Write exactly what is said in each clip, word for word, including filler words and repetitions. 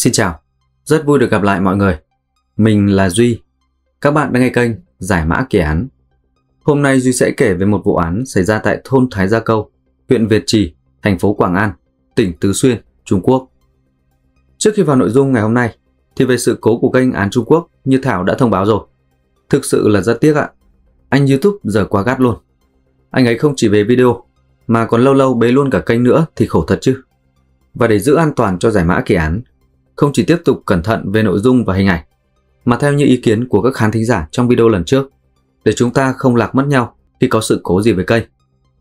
Xin chào, rất vui được gặp lại mọi người. Mình là Duy, các bạn đang nghe kênh Giải mã kỳ án. Hôm nay Duy sẽ kể về một vụ án xảy ra tại thôn Thái Gia Câu, huyện Việt Trì, thành phố Quảng An, tỉnh Tứ Xuyên, Trung Quốc. Trước khi vào nội dung ngày hôm nay, thì về sự cố của kênh Án Trung Quốc như Thảo đã thông báo rồi. Thực sự là rất tiếc ạ, anh YouTube giờ quá gắt luôn. Anh ấy không chỉ bế video, mà còn lâu lâu bế luôn cả kênh nữa thì khổ thật chứ. Và để giữ an toàn cho Giải mã kỳ án, không chỉ tiếp tục cẩn thận về nội dung và hình ảnh, mà theo như ý kiến của các khán thính giả trong video lần trước, để chúng ta không lạc mất nhau khi có sự cố gì với kênh,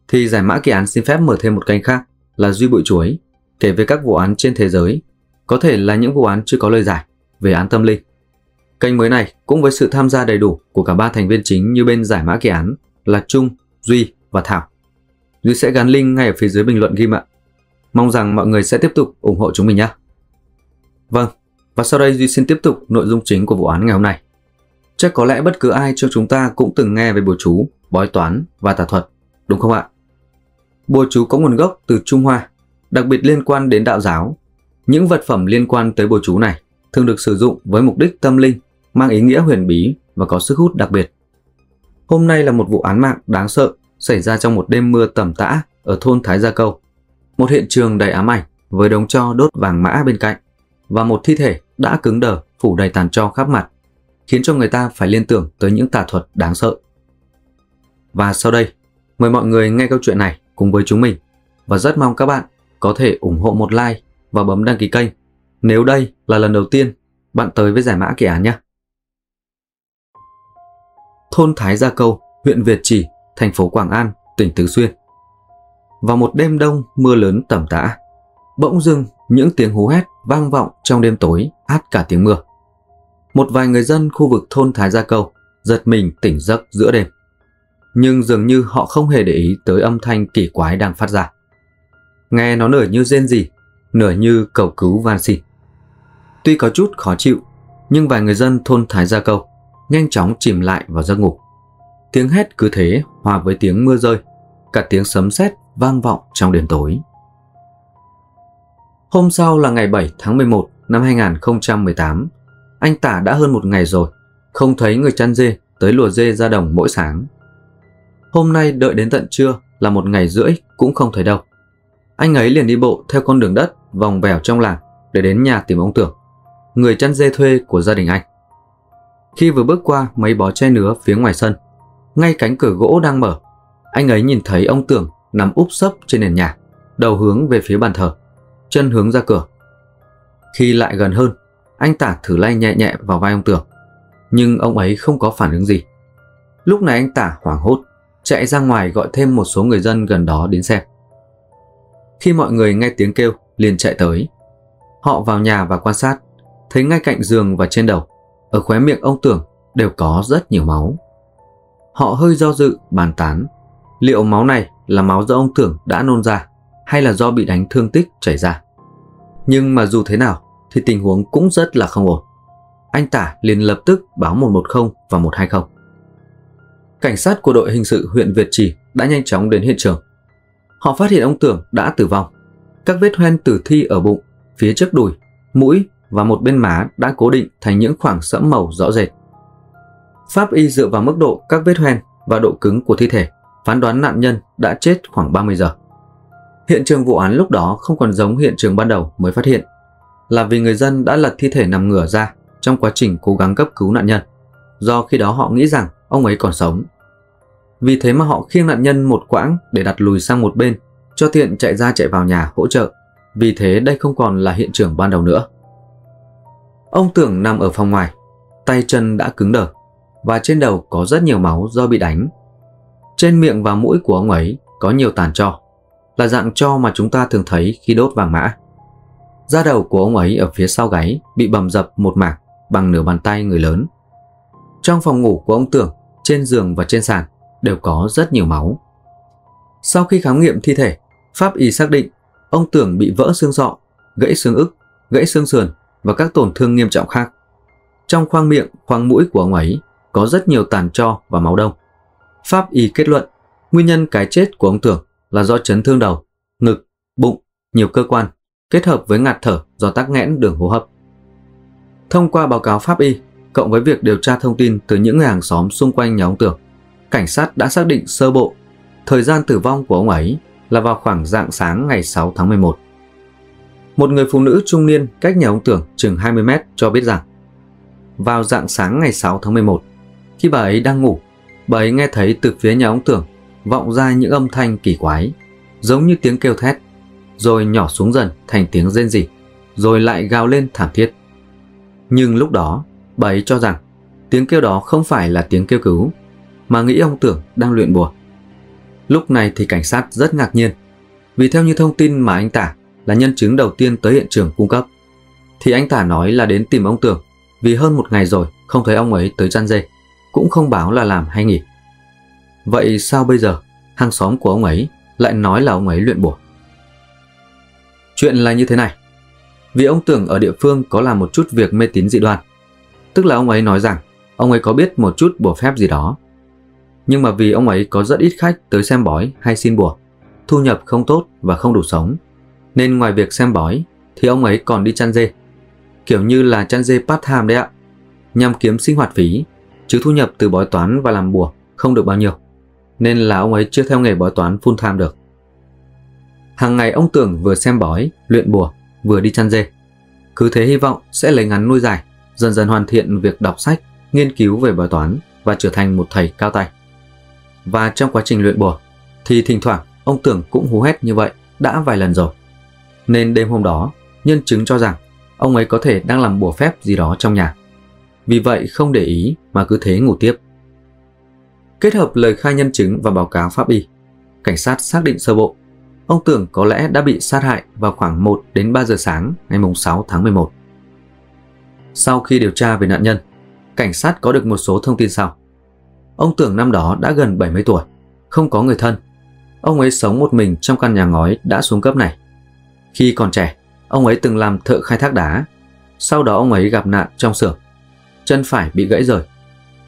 thì Giải mã kỳ án xin phép mở thêm một kênh khác là Duy Bụi Chuối, kể về các vụ án trên thế giới, có thể là những vụ án chưa có lời giải về án tâm linh. Kênh mới này cũng với sự tham gia đầy đủ của cả ba thành viên chính như bên Giải mã kỳ án là Trung, Duy và Thảo. Duy sẽ gắn link ngay ở phía dưới bình luận ghi ạ. Mong rằng mọi người sẽ tiếp tục ủng hộ chúng mình nhé. Vâng, và sau đây Duy xin tiếp tục nội dung chính của vụ án ngày hôm nay. Chắc có lẽ bất cứ ai trong chúng ta cũng từng nghe về bùa chú, bói toán và tà thuật, đúng không ạ? Bùa chú có nguồn gốc từ Trung Hoa, đặc biệt liên quan đến đạo giáo. Những vật phẩm liên quan tới bùa chú này thường được sử dụng với mục đích tâm linh, mang ý nghĩa huyền bí và có sức hút đặc biệt. Hôm nay là một vụ án mạng đáng sợ xảy ra trong một đêm mưa tầm tã ở thôn Thái Gia Câu, một hiện trường đầy ám ảnh với đống tro đốt vàng mã bên cạnh và một thi thể đã cứng đờ phủ đầy tàn tro khắp mặt, khiến cho người ta phải liên tưởng tới những tà thuật đáng sợ. Và sau đây, mời mọi người nghe câu chuyện này cùng với chúng mình, và rất mong các bạn có thể ủng hộ một like và bấm đăng ký kênh nếu đây là lần đầu tiên bạn tới với Giải mã kỳ án nhé. Thôn Thái Gia Câu, huyện Việt Trì, thành phố Quảng An, tỉnh Tứ Xuyên. Vào một đêm đông mưa lớn tầm tã, bỗng dưng những tiếng hú hét vang vọng trong đêm tối át cả tiếng mưa. Một vài người dân khu vực thôn Thái Gia Câu giật mình tỉnh giấc giữa đêm, nhưng dường như họ không hề để ý tới âm thanh kỳ quái đang phát ra. Nghe nó nửa như rên rỉ, nửa như cầu cứu van xin. Tuy có chút khó chịu, nhưng vài người dân thôn Thái Gia Câu nhanh chóng chìm lại vào giấc ngủ. Tiếng hét cứ thế hòa với tiếng mưa rơi, cả tiếng sấm sét vang vọng trong đêm tối. Hôm sau là ngày bảy tháng mười một năm hai nghìn không trăm mười tám. Anh Tả đã hơn một ngày rồi không thấy người chăn dê tới lùa dê ra đồng mỗi sáng. Hôm nay đợi đến tận trưa là một ngày rưỡi cũng không thấy đâu. Anh ấy liền đi bộ theo con đường đất vòng vèo trong làng để đến nhà tìm ông Tưởng, người chăn dê thuê của gia đình anh. Khi vừa bước qua mấy bó tre nứa phía ngoài sân, ngay cánh cửa gỗ đang mở, anh ấy nhìn thấy ông Tưởng nằm úp sấp trên nền nhà, đầu hướng về phía bàn thờ, chân hướng ra cửa. Khi lại gần hơn, anh Tả thử lay nhẹ nhẹ vào vai ông Tưởng, nhưng ông ấy không có phản ứng gì. Lúc này anh Tả hoảng hốt chạy ra ngoài gọi thêm một số người dân gần đó đến xem. Khi mọi người nghe tiếng kêu liền chạy tới. Họ vào nhà và quan sát, thấy ngay cạnh giường và trên đầu, ở khóe miệng ông Tưởng đều có rất nhiều máu. Họ hơi do dự bàn tán liệu máu này là máu do ông Tưởng đã nôn ra hay là do bị đánh thương tích chảy ra. Nhưng mà dù thế nào thì tình huống cũng rất là không ổn. Anh Tả liền lập tức báo một một không và một hai không. Cảnh sát của đội hình sự huyện Việt Trì đã nhanh chóng đến hiện trường. Họ phát hiện ông Tưởng đã tử vong. Các vết hoen tử thi ở bụng, phía trước đùi, mũi và một bên má đã cố định thành những khoảng sẫm màu rõ rệt. Pháp y dựa vào mức độ các vết hoen và độ cứng của thi thể phán đoán nạn nhân đã chết khoảng ba mươi giờ. Hiện trường vụ án lúc đó không còn giống hiện trường ban đầu mới phát hiện, là vì người dân đã lật thi thể nằm ngửa ra trong quá trình cố gắng cấp cứu nạn nhân, do khi đó họ nghĩ rằng ông ấy còn sống. Vì thế mà họ khiêng nạn nhân một quãng để đặt lùi sang một bên cho tiện chạy ra chạy vào nhà hỗ trợ. Vì thế đây không còn là hiện trường ban đầu nữa. Ông Tưởng nằm ở phòng ngoài, tay chân đã cứng đờ và trên đầu có rất nhiều máu do bị đánh. Trên miệng và mũi của ông ấy có nhiều tàn tro, là dạng tro mà chúng ta thường thấy khi đốt vàng mã. Da đầu của ông ấy ở phía sau gáy bị bầm dập một mảng bằng nửa bàn tay người lớn. Trong phòng ngủ của ông Tưởng, trên giường và trên sàn đều có rất nhiều máu. Sau khi khám nghiệm thi thể, pháp y xác định ông Tưởng bị vỡ xương sọ, gãy xương ức, gãy xương sườn và các tổn thương nghiêm trọng khác. Trong khoang miệng, khoang mũi của ông ấy có rất nhiều tàn tro và máu đông. Pháp y kết luận nguyên nhân cái chết của ông Tưởng là do chấn thương đầu, ngực, bụng, nhiều cơ quan kết hợp với ngạt thở do tắc nghẽn đường hô hấp Thông qua báo cáo pháp y, cộng với việc điều tra thông tin từ những người hàng xóm xung quanh nhà ông Tưởng, cảnh sát đã xác định sơ bộ thời gian tử vong của ông ấy là vào khoảng rạng sáng ngày sáu tháng mười một. Một người phụ nữ trung niên cách nhà ông Tưởng chừng hai mươi mét cho biết rằng vào rạng sáng ngày sáu tháng mười một, khi bà ấy đang ngủ, bà ấy nghe thấy từ phía nhà ông Tưởng vọng ra những âm thanh kỳ quái, giống như tiếng kêu thét, rồi nhỏ xuống dần thành tiếng rên rỉ, rồi lại gào lên thảm thiết. Nhưng lúc đó, bà ấy cho rằng tiếng kêu đó không phải là tiếng kêu cứu, mà nghĩ ông Tưởng đang luyện bùa. Lúc này thì cảnh sát rất ngạc nhiên, vì theo như thông tin mà anh Tả là nhân chứng đầu tiên tới hiện trường cung cấp, thì anh Tả nói là đến tìm ông Tưởng vì hơn một ngày rồi không thấy ông ấy tới chăn dê, cũng không báo là làm hay nghỉ. Vậy sao bây giờ hàng xóm của ông ấy lại nói là ông ấy luyện bùa? Chuyện là như thế này, vì ông Tưởng ở địa phương có làm một chút việc mê tín dị đoan, tức là ông ấy nói rằng ông ấy có biết một chút bùa phép gì đó. Nhưng mà vì ông ấy có rất ít khách tới xem bói hay xin bùa, thu nhập không tốt và không đủ sống, nên ngoài việc xem bói thì ông ấy còn đi chăn dê, kiểu như là chăn dê part time đấy ạ, nhằm kiếm sinh hoạt phí, chứ thu nhập từ bói toán và làm bùa không được bao nhiêu, nên là ông ấy chưa theo nghề bói toán full time được. Hàng ngày ông Tưởng vừa xem bói, luyện bùa, vừa đi chăn dê, cứ thế hy vọng sẽ lấy ngắn nuôi dài, dần dần hoàn thiện việc đọc sách, nghiên cứu về bói toán và trở thành một thầy cao tay. Và trong quá trình luyện bùa thì thỉnh thoảng ông Tưởng cũng hú hét như vậy đã vài lần rồi, nên đêm hôm đó nhân chứng cho rằng ông ấy có thể đang làm bùa phép gì đó trong nhà, vì vậy không để ý mà cứ thế ngủ tiếp. Kết hợp lời khai nhân chứng và báo cáo pháp y, cảnh sát xác định sơ bộ ông Tưởng có lẽ đã bị sát hại vào khoảng một đến ba giờ sáng ngày sáu tháng mười một. Sau khi điều tra về nạn nhân, cảnh sát có được một số thông tin sau. Ông Tưởng năm đó đã gần bảy mươi tuổi, không có người thân. Ông ấy sống một mình trong căn nhà ngói đã xuống cấp này. Khi còn trẻ, ông ấy từng làm thợ khai thác đá. Sau đó ông ấy gặp nạn trong xưởng, chân phải bị gãy rời.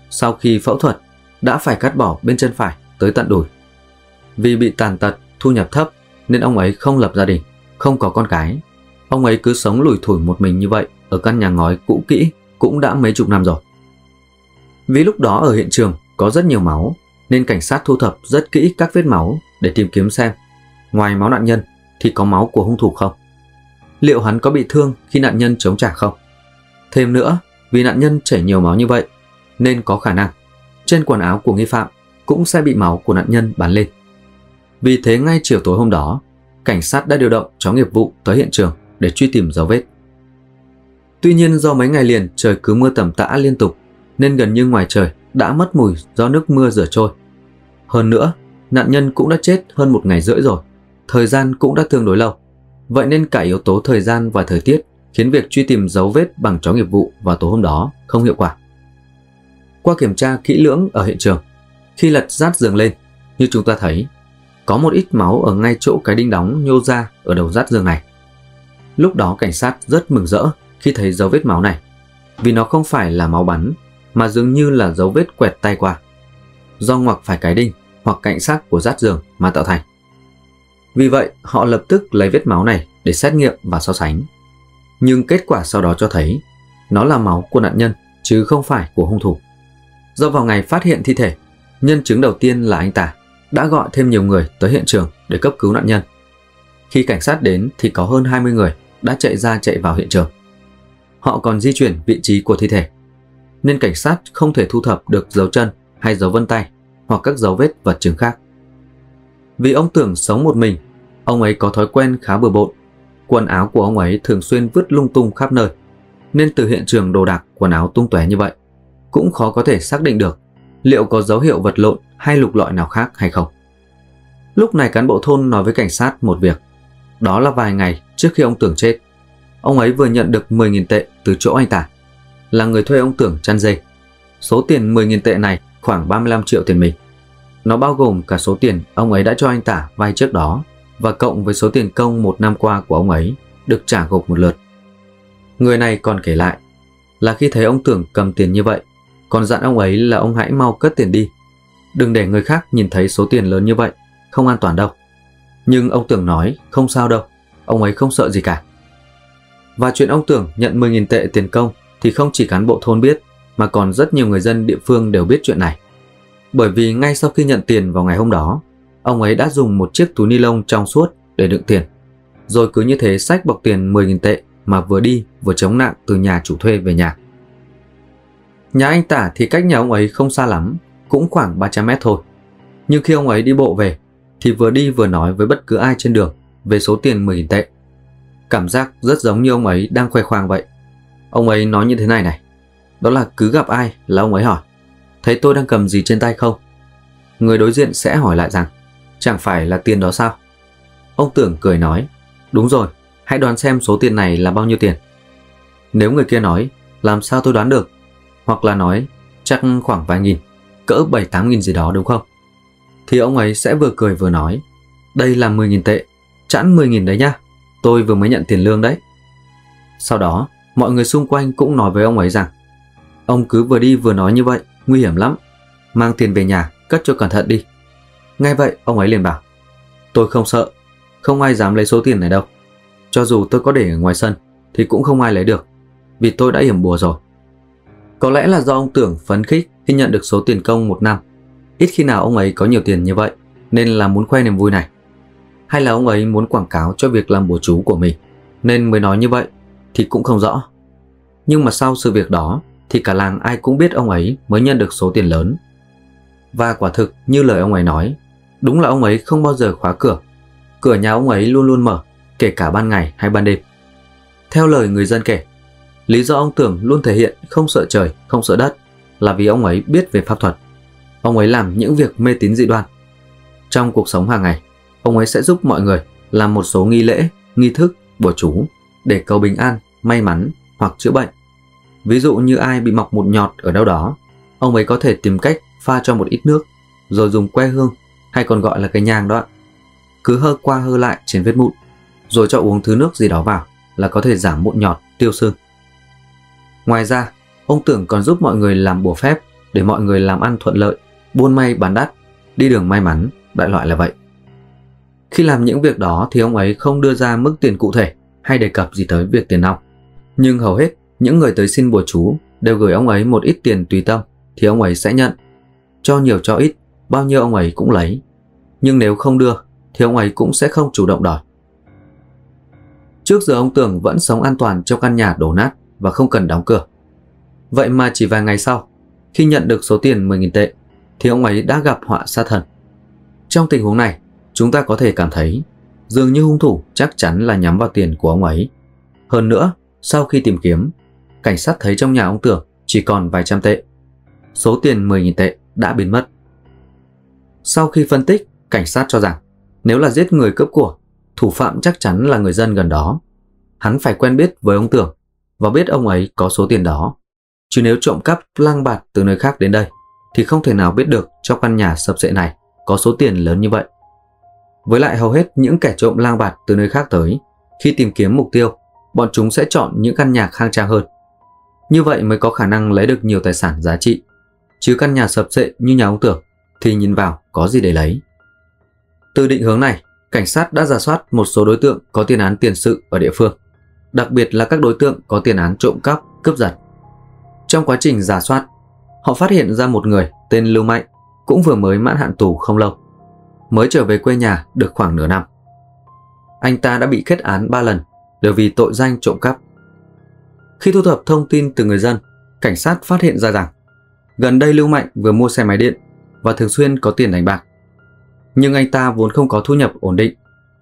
Sau khi phẫu thuật, đã phải cắt bỏ bên chân phải tới tận đùi. Vì bị tàn tật, thu nhập thấp nên ông ấy không lập gia đình, không có con cái. Ông ấy cứ sống lủi thủi một mình như vậy ở căn nhà ngói cũ kỹ cũng đã mấy chục năm rồi. Vì lúc đó ở hiện trường có rất nhiều máu nên cảnh sát thu thập rất kỹ các vết máu để tìm kiếm xem ngoài máu nạn nhân thì có máu của hung thủ không, liệu hắn có bị thương khi nạn nhân chống trả không. Thêm nữa, vì nạn nhân chảy nhiều máu như vậy nên có khả năng trên quần áo của nghi phạm cũng sẽ bị máu của nạn nhân bắn lên. Vì thế ngay chiều tối hôm đó, cảnh sát đã điều động chó nghiệp vụ tới hiện trường để truy tìm dấu vết. Tuy nhiên do mấy ngày liền trời cứ mưa tầm tã liên tục nên gần như ngoài trời đã mất mùi do nước mưa rửa trôi. Hơn nữa, nạn nhân cũng đã chết hơn một ngày rưỡi rồi, thời gian cũng đã tương đối lâu. Vậy nên cả yếu tố thời gian và thời tiết khiến việc truy tìm dấu vết bằng chó nghiệp vụ vào tối hôm đó không hiệu quả. Qua kiểm tra kỹ lưỡng ở hiện trường, khi lật rát giường lên, như chúng ta thấy, có một ít máu ở ngay chỗ cái đinh đóng nhô ra ở đầu rát giường này. Lúc đó cảnh sát rất mừng rỡ khi thấy dấu vết máu này, vì nó không phải là máu bắn, mà dường như là dấu vết quẹt tay qua, do ngoặc phải cái đinh hoặc cạnh xác của rát giường mà tạo thành. Vì vậy họ lập tức lấy vết máu này để xét nghiệm và so sánh. Nhưng kết quả sau đó cho thấy nó là máu của nạn nhân chứ không phải của hung thủ. Do vào ngày phát hiện thi thể, nhân chứng đầu tiên là anh Tả đã gọi thêm nhiều người tới hiện trường để cấp cứu nạn nhân. Khi cảnh sát đến thì có hơn hai mươi người đã chạy ra chạy vào hiện trường. Họ còn di chuyển vị trí của thi thể, nên cảnh sát không thể thu thập được dấu chân hay dấu vân tay hoặc các dấu vết vật chứng khác. Vì ông Tưởng sống một mình, ông ấy có thói quen khá bừa bộn, quần áo của ông ấy thường xuyên vứt lung tung khắp nơi, nên từ hiện trường đồ đạc quần áo tung tóe như vậy cũng khó có thể xác định được liệu có dấu hiệu vật lộn hay lục lọi nào khác hay không. Lúc này cán bộ thôn nói với cảnh sát một việc, đó là vài ngày trước khi ông Tưởng chết, ông ấy vừa nhận được mười nghìn tệ từ chỗ anh Tả, là người thuê ông Tưởng chăn dê. Số tiền mười nghìn tệ này khoảng ba mươi lăm triệu tiền mình. Nó bao gồm cả số tiền ông ấy đã cho anh Tả vay trước đó và cộng với số tiền công một năm qua của ông ấy được trả gộp một lượt. Người này còn kể lại là khi thấy ông Tưởng cầm tiền như vậy, còn dặn ông ấy là ông hãy mau cất tiền đi, đừng để người khác nhìn thấy số tiền lớn như vậy, không an toàn đâu. Nhưng ông Tưởng nói không sao đâu, ông ấy không sợ gì cả. Và chuyện ông Tưởng nhận mười nghìn tệ tiền công thì không chỉ cán bộ thôn biết mà còn rất nhiều người dân địa phương đều biết chuyện này. Bởi vì ngay sau khi nhận tiền vào ngày hôm đó, ông ấy đã dùng một chiếc túi ni lông trong suốt để đựng tiền, rồi cứ như thế xách bọc tiền mười nghìn tệ mà vừa đi vừa chống nạng từ nhà chủ thuê về nhà. Nhà anh Tả thì cách nhà ông ấy không xa lắm, cũng khoảng ba trăm mét thôi. Nhưng khi ông ấy đi bộ về thì vừa đi vừa nói với bất cứ ai trên đường về số tiền mười nghìn tệ. Cảm giác rất giống như ông ấy đang khoe khoang vậy. Ông ấy nói như thế này này, đó là cứ gặp ai là ông ấy hỏi, thấy tôi đang cầm gì trên tay không? Người đối diện sẽ hỏi lại rằng, chẳng phải là tiền đó sao? Ông Tưởng cười nói, đúng rồi, hãy đoán xem số tiền này là bao nhiêu tiền. Nếu người kia nói, làm sao tôi đoán được? Hoặc là nói, chắc khoảng vài nghìn, cỡ bảy tám nghìn gì đó đúng không? Thì ông ấy sẽ vừa cười vừa nói, đây là mười nghìn tệ, chẵn mười nghìn đấy nhá, tôi vừa mới nhận tiền lương đấy. Sau đó, mọi người xung quanh cũng nói với ông ấy rằng, ông cứ vừa đi vừa nói như vậy, nguy hiểm lắm, mang tiền về nhà, cất cho cẩn thận đi. Ngay vậy, ông ấy liền bảo, tôi không sợ, không ai dám lấy số tiền này đâu. Cho dù tôi có để ở ngoài sân thì cũng không ai lấy được, vì tôi đã yểm bùa rồi. Có lẽ là do ông Tưởng phấn khích khi nhận được số tiền công một năm. Ít khi nào ông ấy có nhiều tiền như vậy, nên là muốn khoe niềm vui này. Hay là ông ấy muốn quảng cáo cho việc làm bùa chú của mình, nên mới nói như vậy thì cũng không rõ. Nhưng mà sau sự việc đó thì cả làng ai cũng biết ông ấy mới nhận được số tiền lớn. Và quả thực như lời ông ấy nói, đúng là ông ấy không bao giờ khóa cửa. Cửa nhà ông ấy luôn luôn mở, kể cả ban ngày hay ban đêm. Theo lời người dân kể, lý do ông Tưởng luôn thể hiện không sợ trời, không sợ đất là vì ông ấy biết về pháp thuật. Ông ấy làm những việc mê tín dị đoan. Trong cuộc sống hàng ngày, ông ấy sẽ giúp mọi người làm một số nghi lễ, nghi thức, bùa chú để cầu bình an, may mắn hoặc chữa bệnh. Ví dụ như ai bị mọc mụn nhọt ở đâu đó, ông ấy có thể tìm cách pha cho một ít nước rồi dùng que hương, hay còn gọi là cái nhang đó, cứ hơ qua hơ lại trên vết mụn, rồi cho uống thứ nước gì đó vào là có thể giảm mụn nhọt, tiêu sưng. Ngoài ra, ông Tưởng còn giúp mọi người làm bùa phép để mọi người làm ăn thuận lợi, buôn may bán đắt, đi đường may mắn, đại loại là vậy. Khi làm những việc đó thì ông ấy không đưa ra mức tiền cụ thể hay đề cập gì tới việc tiền nong. Nhưng hầu hết những người tới xin bùa chú đều gửi ông ấy một ít tiền tùy tâm thì ông ấy sẽ nhận. Cho nhiều cho ít, bao nhiêu ông ấy cũng lấy. Nhưng nếu không đưa thì ông ấy cũng sẽ không chủ động đòi. Trước giờ ông Tưởng vẫn sống an toàn trong căn nhà đổ nát và không cần đóng cửa. Vậy mà chỉ vài ngày sau, khi nhận được số tiền mười nghìn tệ, thì ông ấy đã gặp họa sát thân. Trong tình huống này, chúng ta có thể cảm thấy dường như hung thủ chắc chắn là nhắm vào tiền của ông ấy. Hơn nữa, sau khi tìm kiếm, cảnh sát thấy trong nhà ông Tưởng chỉ còn vài trăm tệ. Số tiền mười nghìn tệ đã biến mất. Sau khi phân tích, cảnh sát cho rằng nếu là giết người cướp của, thủ phạm chắc chắn là người dân gần đó. Hắn phải quen biết với ông Tưởng và biết ông ấy có số tiền đó. Chứ nếu trộm cắp lang bạt từ nơi khác đến đây thì không thể nào biết được trong căn nhà sập xệ này có số tiền lớn như vậy. Với lại hầu hết những kẻ trộm lang bạt từ nơi khác tới, khi tìm kiếm mục tiêu, bọn chúng sẽ chọn những căn nhà khang trang hơn. Như vậy mới có khả năng lấy được nhiều tài sản giá trị. Chứ căn nhà sập xệ như nhà ông Tưởng thì nhìn vào có gì để lấy. Từ định hướng này, cảnh sát đã rà soát một số đối tượng có tiền án tiền sự ở địa phương, đặc biệt là các đối tượng có tiền án trộm cắp, cướp giật. Trong quá trình rà soát, họ phát hiện ra một người tên Lưu Mạnh cũng vừa mới mãn hạn tù không lâu, mới trở về quê nhà được khoảng nửa năm. Anh ta đã bị kết án ba lần đều vì tội danh trộm cắp. Khi thu thập thông tin từ người dân, cảnh sát phát hiện ra rằng gần đây Lưu Mạnh vừa mua xe máy điện và thường xuyên có tiền đánh bạc. Nhưng anh ta vốn không có thu nhập ổn định,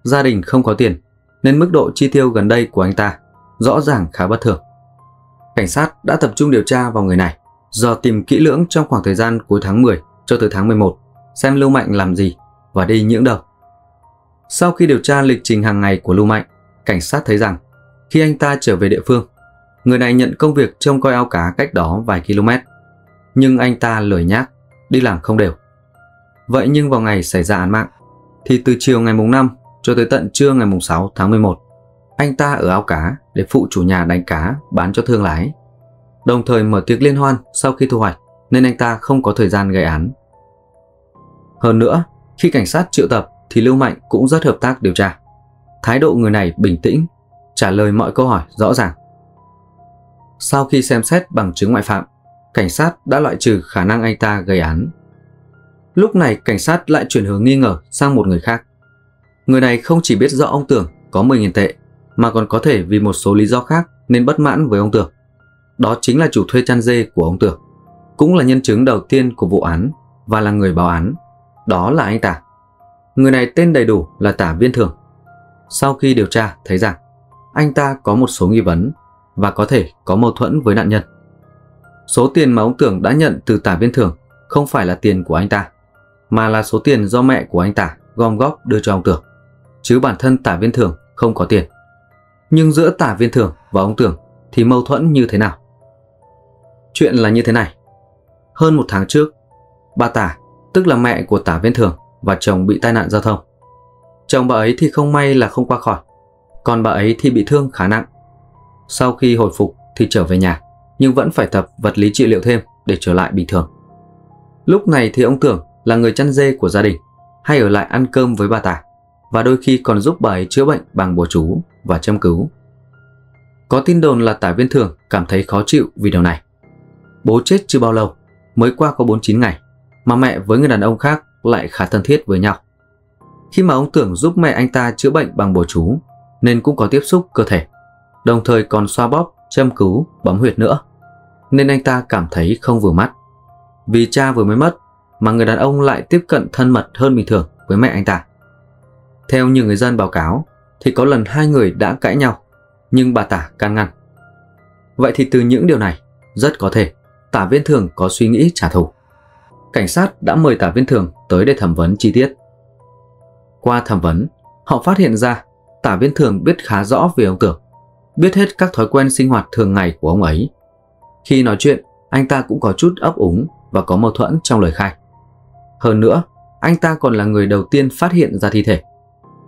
gia đình không có tiền, nên mức độ chi tiêu gần đây của anh ta rõ ràng khá bất thường. Cảnh sát đã tập trung điều tra vào người này, dò tìm kỹ lưỡng trong khoảng thời gian cuối tháng mười cho tới tháng mười một, xem Lưu Mạnh làm gì và đi những đâu. Sau khi điều tra lịch trình hàng ngày của Lưu Mạnh, cảnh sát thấy rằng khi anh ta trở về địa phương, người này nhận công việc trông coi ao cá cách đó vài km. Nhưng anh ta lười nhác, đi làm không đều. Vậy nhưng vào ngày xảy ra án mạng, thì từ chiều ngày mùng năm cho tới tận trưa ngày mùng sáu tháng mười một, anh ta ở ao cá để phụ chủ nhà đánh cá bán cho thương lái, đồng thời mở tiệc liên hoan sau khi thu hoạch, nên anh ta không có thời gian gây án. Hơn nữa, khi cảnh sát triệu tập thì Lưu Mạnh cũng rất hợp tác điều tra. Thái độ người này bình tĩnh, trả lời mọi câu hỏi rõ ràng. Sau khi xem xét bằng chứng ngoại phạm, cảnh sát đã loại trừ khả năng anh ta gây án. Lúc này cảnh sát lại chuyển hướng nghi ngờ sang một người khác. Người này không chỉ biết rõ ông Tưởng có mười nghìn tệ, mà còn có thể vì một số lý do khác nên bất mãn với ông Tưởng. Đó chính là chủ thuê chăn dê của ông Tưởng, cũng là nhân chứng đầu tiên của vụ án và là người báo án. Đó là anh Tả. Người này tên đầy đủ là Tả Viên Thưởng. Sau khi điều tra thấy rằng anh ta có một số nghi vấn và có thể có mâu thuẫn với nạn nhân. Số tiền mà ông Tưởng đã nhận từ Tả Viên Thưởng không phải là tiền của anh ta, mà là số tiền do mẹ của anh Tả gom góp đưa cho ông Tưởng, chứ bản thân Tả Viên Thưởng không có tiền. Nhưng giữa Tả Viên Thưởng và ông Tưởng thì mâu thuẫn như thế nào? Chuyện là như thế này. Hơn một tháng trước, bà Tả, tức là mẹ của Tả Viên Thưởng và chồng bị tai nạn giao thông. Chồng bà ấy thì không may là không qua khỏi, còn bà ấy thì bị thương khá nặng. Sau khi hồi phục thì trở về nhà, nhưng vẫn phải tập vật lý trị liệu thêm để trở lại bình thường. Lúc này thì ông Tưởng là người chăn dê của gia đình, hay ở lại ăn cơm với bà Tả, và đôi khi còn giúp bà ấy chữa bệnh bằng bùa chú và châm cứu. Có tin đồn là Tả Viên Thưởng cảm thấy khó chịu vì điều này. Bố chết chưa bao lâu, mới qua có bốn mươi chín ngày, mà mẹ với người đàn ông khác lại khá thân thiết với nhau. Khi mà ông Tưởng giúp mẹ anh ta chữa bệnh bằng bùa chú, nên cũng có tiếp xúc cơ thể, đồng thời còn xoa bóp, châm cứu, bấm huyệt nữa, nên anh ta cảm thấy không vừa mắt. Vì cha vừa mới mất, mà người đàn ông lại tiếp cận thân mật hơn bình thường với mẹ anh ta. Theo nhiều người dân báo cáo, thì có lần hai người đã cãi nhau, nhưng bà Tả can ngăn. Vậy thì từ những điều này, rất có thể Tả Viên Thưởng có suy nghĩ trả thù. Cảnh sát đã mời Tả Viên Thưởng tới để thẩm vấn chi tiết. Qua thẩm vấn, họ phát hiện ra Tả Viên Thưởng biết khá rõ về ông Tưởng, biết hết các thói quen sinh hoạt thường ngày của ông ấy. Khi nói chuyện, anh ta cũng có chút ấp úng và có mâu thuẫn trong lời khai. Hơn nữa, anh ta còn là người đầu tiên phát hiện ra thi thể,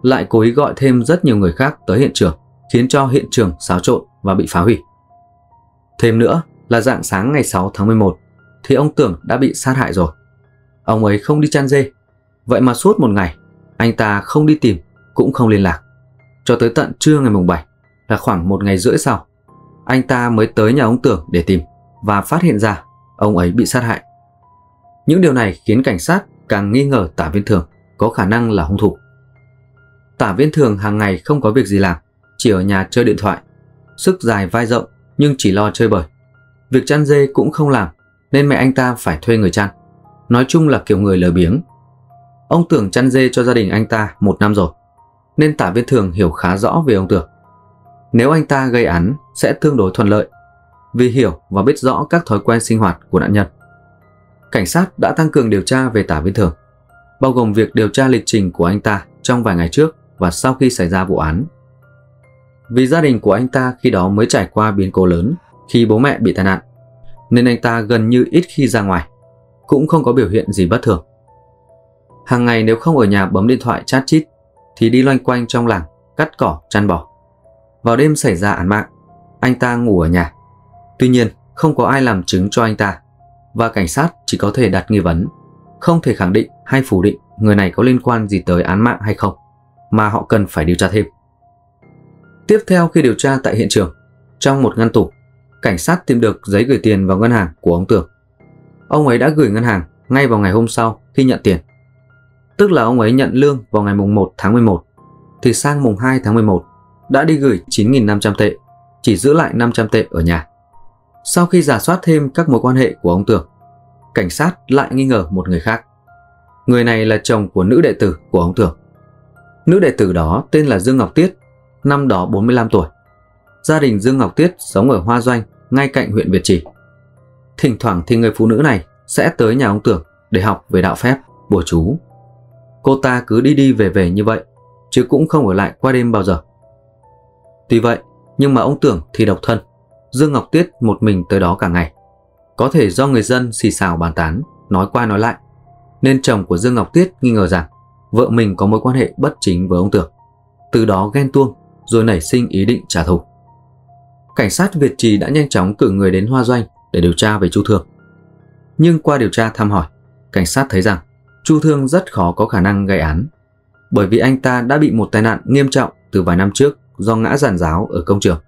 lại cố ý gọi thêm rất nhiều người khác tới hiện trường, khiến cho hiện trường xáo trộn và bị phá hủy. Thêm nữa là rạng sáng ngày sáu tháng mười một thì ông Tưởng đã bị sát hại rồi. Ông ấy không đi chăn dê, vậy mà suốt một ngày anh ta không đi tìm, cũng không liên lạc. Cho tới tận trưa ngày mùng bảy, là khoảng một ngày rưỡi sau, anh ta mới tới nhà ông Tưởng để tìm và phát hiện ra ông ấy bị sát hại. Những điều này khiến cảnh sát càng nghi ngờ Tả Viên Thưởng có khả năng là hung thủ. Tả Viên Thưởng hàng ngày không có việc gì làm, chỉ ở nhà chơi điện thoại, sức dài vai rộng nhưng chỉ lo chơi bời. Việc chăn dê cũng không làm nên mẹ anh ta phải thuê người chăn, nói chung là kiểu người lờ biếng. Ông Tưởng chăn dê cho gia đình anh ta một năm rồi, nên Tả Viên Thưởng hiểu khá rõ về ông Tưởng. Nếu anh ta gây án sẽ tương đối thuận lợi, vì hiểu và biết rõ các thói quen sinh hoạt của nạn nhân. Cảnh sát đã tăng cường điều tra về Tả Viên Thưởng, bao gồm việc điều tra lịch trình của anh ta trong vài ngày trước và sau khi xảy ra vụ án. Vì gia đình của anh ta khi đó mới trải qua biến cố lớn khi bố mẹ bị tai nạn, nên anh ta gần như ít khi ra ngoài, cũng không có biểu hiện gì bất thường. Hàng ngày nếu không ở nhà bấm điện thoại chat chít thì đi loanh quanh trong làng cắt cỏ chăn bò. Vào đêm xảy ra án mạng, anh ta ngủ ở nhà. Tuy nhiên không có ai làm chứng cho anh ta, và cảnh sát chỉ có thể đặt nghi vấn, không thể khẳng định hay phủ định người này có liên quan gì tới án mạng hay không, mà họ cần phải điều tra thêm. Tiếp theo khi điều tra tại hiện trường, trong một ngăn tủ, cảnh sát tìm được giấy gửi tiền vào ngân hàng của ông Tưởng. Ông ấy đã gửi ngân hàng ngay vào ngày hôm sau khi nhận tiền. Tức là ông ấy nhận lương vào ngày mùng một tháng mười một, thì sang mùng hai tháng mười một đã đi gửi chín nghìn năm trăm tệ, chỉ giữ lại năm trăm tệ ở nhà. Sau khi rà soát thêm các mối quan hệ của ông Tưởng, cảnh sát lại nghi ngờ một người khác. Người này là chồng của nữ đệ tử của ông Tưởng. Nữ đệ tử đó tên là Dương Ngọc Tiết, năm đó bốn mươi lăm tuổi. Gia đình Dương Ngọc Tiết sống ở Hoa Doanh, ngay cạnh huyện Việt Trì. Thỉnh thoảng thì người phụ nữ này sẽ tới nhà ông Tưởng để học về đạo phép, bùa chú. Cô ta cứ đi đi về về như vậy, chứ cũng không ở lại qua đêm bao giờ. Tuy vậy, nhưng mà ông Tưởng thì độc thân, Dương Ngọc Tiết một mình tới đó cả ngày. Có thể do người dân xì xào bàn tán, nói qua nói lại, nên chồng của Dương Ngọc Tiết nghi ngờ rằng vợ mình có mối quan hệ bất chính với ông Tưởng. Từ đó ghen tuông, rồi nảy sinh ý định trả thù. Cảnh sát Việt Trì đã nhanh chóng cử người đến Hoa Doanh để điều tra về Chu Thương. Nhưng qua điều tra thăm hỏi, cảnh sát thấy rằng Chu Thương rất khó có khả năng gây án, bởi vì anh ta đã bị một tai nạn nghiêm trọng từ vài năm trước do ngã giàn giáo ở công trường.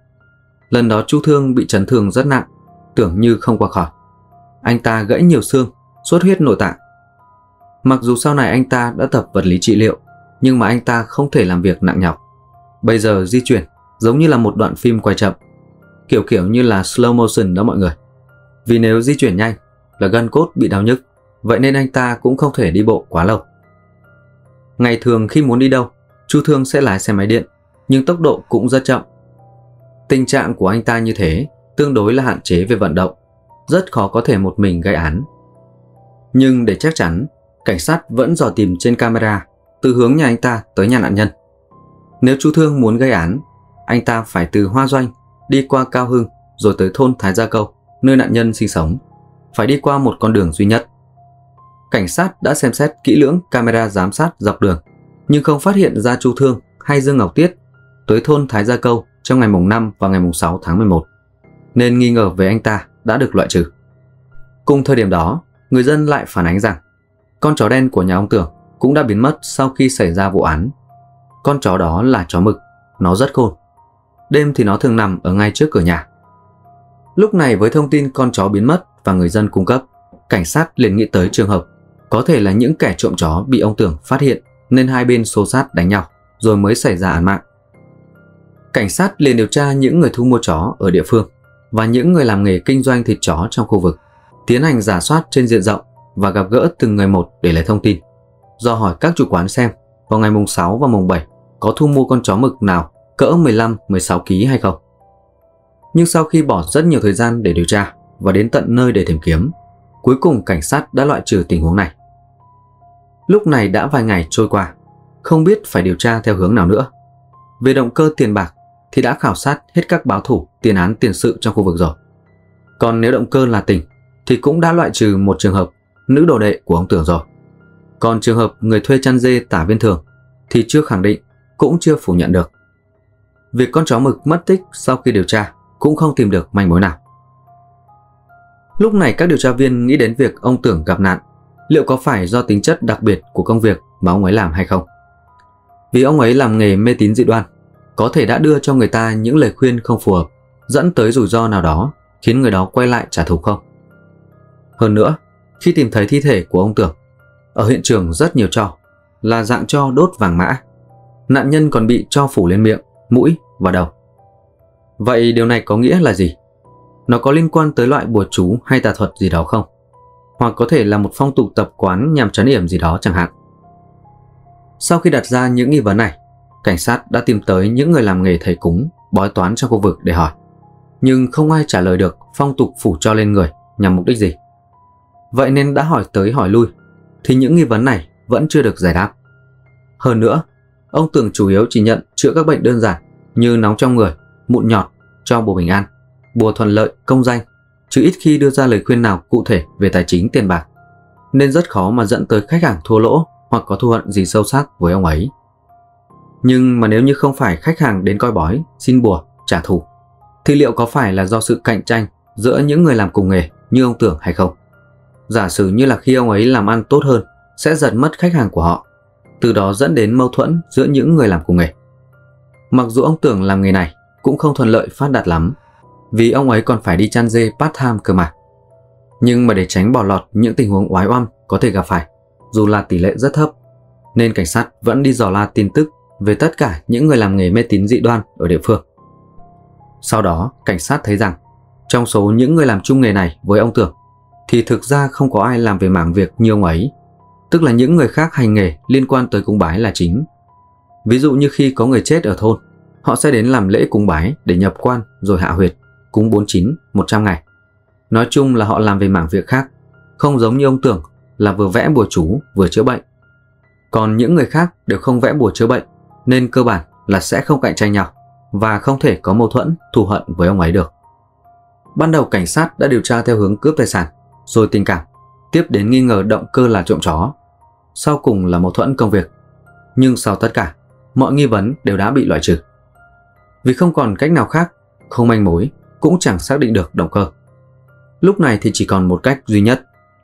Lần đó Chu Thương bị chấn thương rất nặng, tưởng như không qua khỏi. Anh ta gãy nhiều xương, xuất huyết nội tạng. Mặc dù sau này anh ta đã tập vật lý trị liệu, nhưng mà anh ta không thể làm việc nặng nhọc. Bây giờ di chuyển giống như là một đoạn phim quay chậm, kiểu kiểu như là slow motion đó mọi người. Vì nếu di chuyển nhanh là gân cốt bị đau nhức, vậy nên anh ta cũng không thể đi bộ quá lâu. Ngày thường khi muốn đi đâu, Chu Thương sẽ lái xe máy điện, nhưng tốc độ cũng rất chậm. Tình trạng của anh ta như thế tương đối là hạn chế về vận động, rất khó có thể một mình gây án. Nhưng để chắc chắn, cảnh sát vẫn dò tìm trên camera từ hướng nhà anh ta tới nhà nạn nhân. Nếu Chu Thương muốn gây án, anh ta phải từ Hoa Doanh đi qua Cao Hưng rồi tới thôn Thái Gia Câu, nơi nạn nhân sinh sống, phải đi qua một con đường duy nhất. Cảnh sát đã xem xét kỹ lưỡng camera giám sát dọc đường, nhưng không phát hiện ra Chu Thương hay Dương Ngọc Tiết tới thôn Thái Gia Câu trong ngày mùng năm và ngày mùng sáu tháng mười một, nên nghi ngờ về anh ta đã được loại trừ. Cùng thời điểm đó, người dân lại phản ánh rằng con chó đen của nhà ông Tưởng cũng đã biến mất sau khi xảy ra vụ án. Con chó đó là chó mực, nó rất khôn. Đêm thì nó thường nằm ở ngay trước cửa nhà. Lúc này với thông tin con chó biến mất và người dân cung cấp, cảnh sát liền nghĩ tới trường hợp có thể là những kẻ trộm chó bị ông Tưởng phát hiện nên hai bên xô xát đánh nhau rồi mới xảy ra án mạng. Cảnh sát liền điều tra những người thu mua chó ở địa phương và những người làm nghề kinh doanh thịt chó trong khu vực, tiến hành rà soát trên diện rộng và gặp gỡ từng người một để lấy thông tin. Do hỏi các chủ quán xem vào ngày mùng sáu và mùng bảy có thu mua con chó mực nào cỡ mười lăm mười sáu ki lô gam hay không. Nhưng sau khi bỏ rất nhiều thời gian để điều tra và đến tận nơi để tìm kiếm, cuối cùng cảnh sát đã loại trừ tình huống này. Lúc này đã vài ngày trôi qua, không biết phải điều tra theo hướng nào nữa. Về động cơ tiền bạc thì đã khảo sát hết các báo thủ tiền án tiền sự trong khu vực rồi. Còn nếu động cơ là tình thì cũng đã loại trừ một trường hợp nữ đồ đệ của ông Tưởng rồi. Còn trường hợp người thuê chăn dê Tả Viên Thưởng thì chưa khẳng định, cũng chưa phủ nhận được. Việc con chó mực mất tích sau khi điều tra cũng không tìm được manh mối nào. Lúc này các điều tra viên nghĩ đến việc ông Tưởng gặp nạn, liệu có phải do tính chất đặc biệt của công việc mà ông ấy làm hay không? Vì ông ấy làm nghề mê tín dị đoan, có thể đã đưa cho người ta những lời khuyên không phù hợp, dẫn tới rủi ro nào đó khiến người đó quay lại trả thù không? Hơn nữa, khi tìm thấy thi thể của ông Tưởng, ở hiện trường rất nhiều tro, là dạng tro đốt vàng mã. Nạn nhân còn bị tro phủ lên miệng, mũi và đầu. Vậy điều này có nghĩa là gì? Nó có liên quan tới loại bùa chú hay tà thuật gì đó không? Hoặc có thể là một phong tục tập quán nhằm trấn yểm gì đó chẳng hạn. Sau khi đặt ra những nghi vấn này, cảnh sát đã tìm tới những người làm nghề thầy cúng, bói toán trong khu vực để hỏi. Nhưng không ai trả lời được phong tục phủ tro lên người nhằm mục đích gì. Vậy nên đã hỏi tới hỏi lui thì những nghi vấn này vẫn chưa được giải đáp. Hơn nữa, ông Tưởng chủ yếu chỉ nhận chữa các bệnh đơn giản như nóng trong người, mụn nhọt, cho bùa bình an, bùa thuận lợi, công danh, chứ ít khi đưa ra lời khuyên nào cụ thể về tài chính tiền bạc, nên rất khó mà dẫn tới khách hàng thua lỗ hoặc có thù hận gì sâu sắc với ông ấy. Nhưng mà nếu như không phải khách hàng đến coi bói, xin bùa, trả thù, thì liệu có phải là do sự cạnh tranh giữa những người làm cùng nghề như ông Tưởng hay không? Giả sử như là khi ông ấy làm ăn tốt hơn sẽ giật mất khách hàng của họ, từ đó dẫn đến mâu thuẫn giữa những người làm cùng nghề. Mặc dù ông Tưởng làm nghề này cũng không thuận lợi phát đạt lắm, vì ông ấy còn phải đi chăn dê part time cơ mà. Nhưng mà để tránh bỏ lọt những tình huống oái oăm có thể gặp phải, dù là tỷ lệ rất thấp, nên cảnh sát vẫn đi dò la tin tức về tất cả những người làm nghề mê tín dị đoan ở địa phương. Sau đó cảnh sát thấy rằng trong số những người làm chung nghề này với ông Tưởng thì thực ra không có ai làm về mảng việc như ông ấy, tức là những người khác hành nghề liên quan tới cúng bái là chính. Ví dụ như khi có người chết ở thôn, họ sẽ đến làm lễ cúng bái để nhập quan rồi hạ huyệt, cúng bốn mươi chín, một trăm ngày. Nói chung là họ làm về mảng việc khác, không giống như ông Tưởng là vừa vẽ bùa chú vừa chữa bệnh. Còn những người khác đều không vẽ bùa chữa bệnh, nên cơ bản là sẽ không cạnh tranh nhau và không thể có mâu thuẫn, thù hận với ông ấy được. Ban đầu cảnh sát đã điều tra theo hướng cướp tài sản, rồi tình cảm, tiếp đến nghi ngờ động cơ là trộm chó, sau cùng là mâu thuẫn công việc. Nhưng sau tất cả, mọi nghi vấn đều đã bị loại trừ, vì không còn cách nào khác, không manh mối, cũng chẳng xác định được động cơ. Lúc này thì chỉ còn một cách duy nhất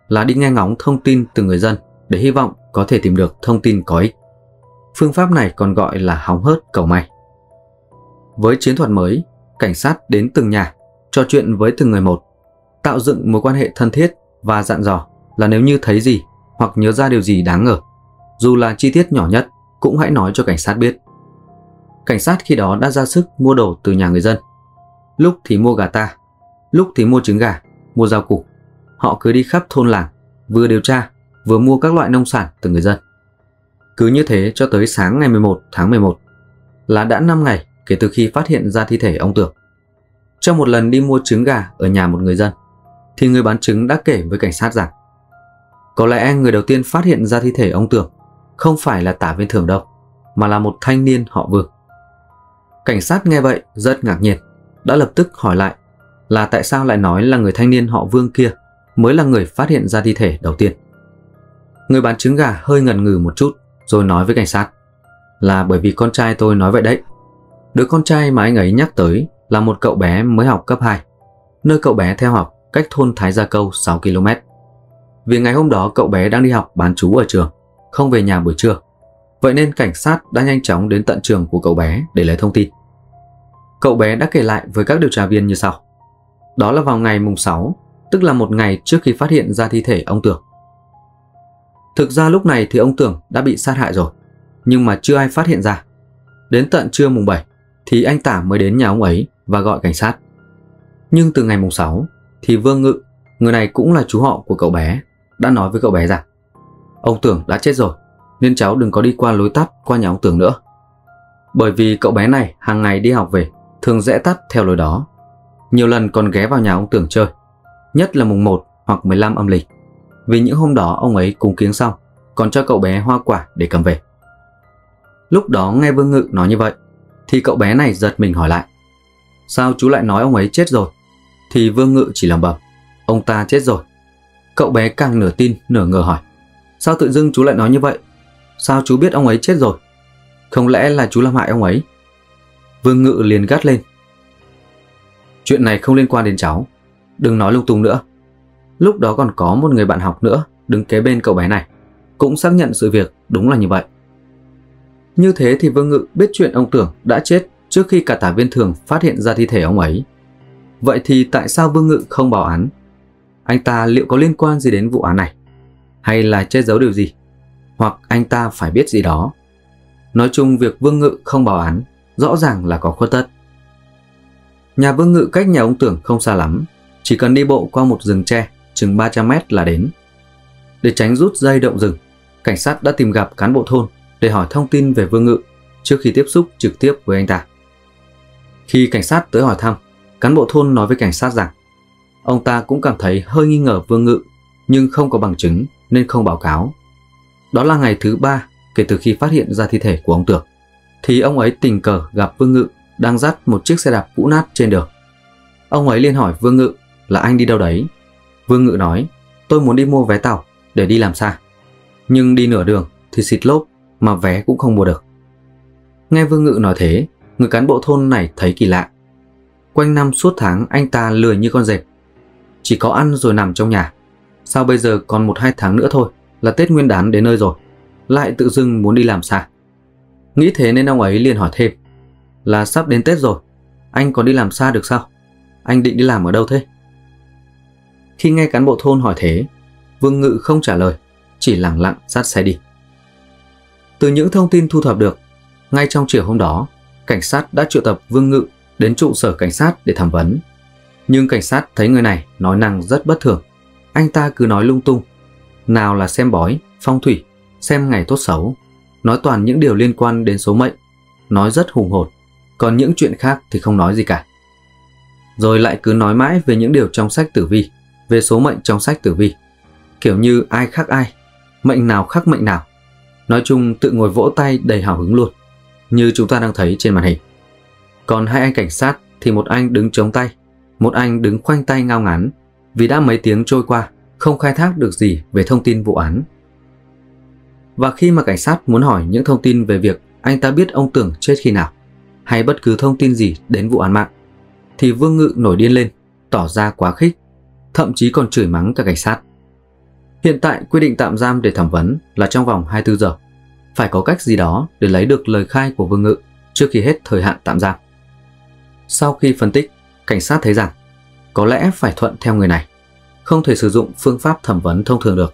là đi nghe ngóng thông tin từ người dân để hy vọng có thể tìm được thông tin có ích. Phương pháp này còn gọi là hóng hớt cầu may. Với chiến thuật mới, cảnh sát đến từng nhà, trò chuyện với từng người một, tạo dựng mối quan hệ thân thiết và dặn dò là nếu như thấy gì hoặc nhớ ra điều gì đáng ngờ, dù là chi tiết nhỏ nhất cũng hãy nói cho cảnh sát biết. Cảnh sát khi đó đã ra sức mua đồ từ nhà người dân. Lúc thì mua gà ta, lúc thì mua trứng gà, mua rau củ. Họ cứ đi khắp thôn làng, vừa điều tra, vừa mua các loại nông sản từ người dân. Cứ như thế cho tới sáng ngày mười một tháng mười một, là đã năm ngày kể từ khi phát hiện ra thi thể ông Tưởng. Trong một lần đi mua trứng gà ở nhà một người dân, thì người bán trứng đã kể với cảnh sát rằng có lẽ người đầu tiên phát hiện ra thi thể ông Tưởng không phải là Tả Viên Thưởng đâu, mà là một thanh niên họ Vương. Cảnh sát nghe vậy rất ngạc nhiên, đã lập tức hỏi lại là tại sao lại nói là người thanh niên họ Vương kia mới là người phát hiện ra thi thể đầu tiên. Người bán trứng gà hơi ngần ngừ một chút rồi nói với cảnh sát là bởi vì con trai tôi nói vậy đấy. Đứa con trai mà anh ấy nhắc tới là một cậu bé mới học cấp hai, nơi cậu bé theo học cách thôn Thái Gia Câu sáu ki lô mét. Vì ngày hôm đó cậu bé đang đi học bán trú ở trường, không về nhà buổi trưa, vậy nên cảnh sát đã nhanh chóng đến tận trường của cậu bé để lấy thông tin. Cậu bé đã kể lại với các điều tra viên như sau. Đó là vào ngày mùng sáu, tức là một ngày trước khi phát hiện ra thi thể ông Tưởng. Thực ra lúc này thì ông Tưởng đã bị sát hại rồi, nhưng mà chưa ai phát hiện ra. Đến tận trưa mùng bảy thì anh Tả mới đến nhà ông ấy và gọi cảnh sát. Nhưng từ ngày mùng sáu thì Vương Ngự, người này cũng là chú họ của cậu bé, đã nói với cậu bé rằng ông Tưởng đã chết rồi, nên cháu đừng có đi qua lối tắt qua nhà ông Tưởng nữa. Bởi vì cậu bé này hàng ngày đi học về thường rẽ tắt theo lối đó, nhiều lần còn ghé vào nhà ông Tưởng chơi, nhất là mùng một hoặc mười lăm âm lịch. Vì những hôm đó ông ấy cúng kiếng xong còn cho cậu bé hoa quả để cầm về. Lúc đó nghe Vương Ngự nói như vậy thì cậu bé này giật mình hỏi lại: sao chú lại nói ông ấy chết rồi? Thì Vương Ngự chỉ lẩm bẩm: ông ta chết rồi. Cậu bé càng nửa tin nửa ngờ hỏi: sao tự dưng chú lại nói như vậy? Sao chú biết ông ấy chết rồi? Không lẽ là chú làm hại ông ấy? Vương Ngự liền gắt lên: chuyện này không liên quan đến cháu, đừng nói lung tung nữa. Lúc đó còn có một người bạn học nữa đứng kế bên cậu bé này, cũng xác nhận sự việc đúng là như vậy. Như thế thì Vương Ngự biết chuyện ông Tưởng đã chết trước khi cả Tả Viên Thưởng phát hiện ra thi thể ông ấy. Vậy thì tại sao Vương Ngự không báo án? Anh ta liệu có liên quan gì đến vụ án này? Hay là che giấu điều gì? Hoặc anh ta phải biết gì đó? Nói chung việc Vương Ngự không báo án rõ ràng là có khuất tất. Nhà Vương Ngự cách nhà ông Tưởng không xa lắm, chỉ cần đi bộ qua một rừng tre chừng ba trăm mét là đến. Để tránh rút dây động rừng, cảnh sát đã tìm gặp cán bộ thôn để hỏi thông tin về Vương Ngự trước khi tiếp xúc trực tiếp với anh ta. Khi cảnh sát tới hỏi thăm, cán bộ thôn nói với cảnh sát rằng ông ta cũng cảm thấy hơi nghi ngờ Vương Ngự nhưng không có bằng chứng nên không báo cáo. Đó là ngày thứ ba kể từ khi phát hiện ra thi thể của ông Tưởng, thì ông ấy tình cờ gặp Vương Ngự đang dắt một chiếc xe đạp cũ nát trên đường. Ông ấy liền hỏi Vương Ngự là anh đi đâu đấy. Vương Ngự nói: tôi muốn đi mua vé tàu để đi làm xa, nhưng đi nửa đường thì xịt lốp mà vé cũng không mua được. Nghe Vương Ngự nói thế, người cán bộ thôn này thấy kỳ lạ. Quanh năm suốt tháng anh ta lười như con dẹp, chỉ có ăn rồi nằm trong nhà. Sao bây giờ còn một hai tháng nữa thôi là Tết Nguyên Đán đến nơi rồi, lại tự dưng muốn đi làm xa? Nghĩ thế nên ông ấy liền hỏi thêm là sắp đến Tết rồi, anh còn đi làm xa được sao? Anh định đi làm ở đâu thế? Khi nghe cán bộ thôn hỏi thế, Vương Ngự không trả lời, chỉ lẳng lặng dắt xe đi. Từ những thông tin thu thập được, ngay trong chiều hôm đó, cảnh sát đã triệu tập Vương Ngự đến trụ sở cảnh sát để thẩm vấn. Nhưng cảnh sát thấy người này nói năng rất bất thường, anh ta cứ nói lung tung, nào là xem bói, phong thủy, xem ngày tốt xấu, nói toàn những điều liên quan đến số mệnh, nói rất hùng hồn, còn những chuyện khác thì không nói gì cả. Rồi lại cứ nói mãi về những điều trong sách tử vi, về số mệnh trong sách tử vi, kiểu như ai khác ai, mệnh nào khác mệnh nào. Nói chung tự ngồi vỗ tay đầy hào hứng luôn, như chúng ta đang thấy trên màn hình. Còn hai anh cảnh sát thì một anh đứng chống tay, một anh đứng khoanh tay ngao ngán, vì đã mấy tiếng trôi qua không khai thác được gì về thông tin vụ án. Và khi mà cảnh sát muốn hỏi những thông tin về việc anh ta biết ông Tưởng chết khi nào, hay bất cứ thông tin gì đến vụ án mạng, thì Vương Ngự nổi điên lên, tỏ ra quá khích, thậm chí còn chửi mắng cả cảnh sát. Hiện tại quy định tạm giam để thẩm vấn là trong vòng hai mươi tư giờ, phải có cách gì đó để lấy được lời khai của Vương Ngự trước khi hết thời hạn tạm giam. Sau khi phân tích, cảnh sát thấy rằng có lẽ phải thuận theo người này, không thể sử dụng phương pháp thẩm vấn thông thường được,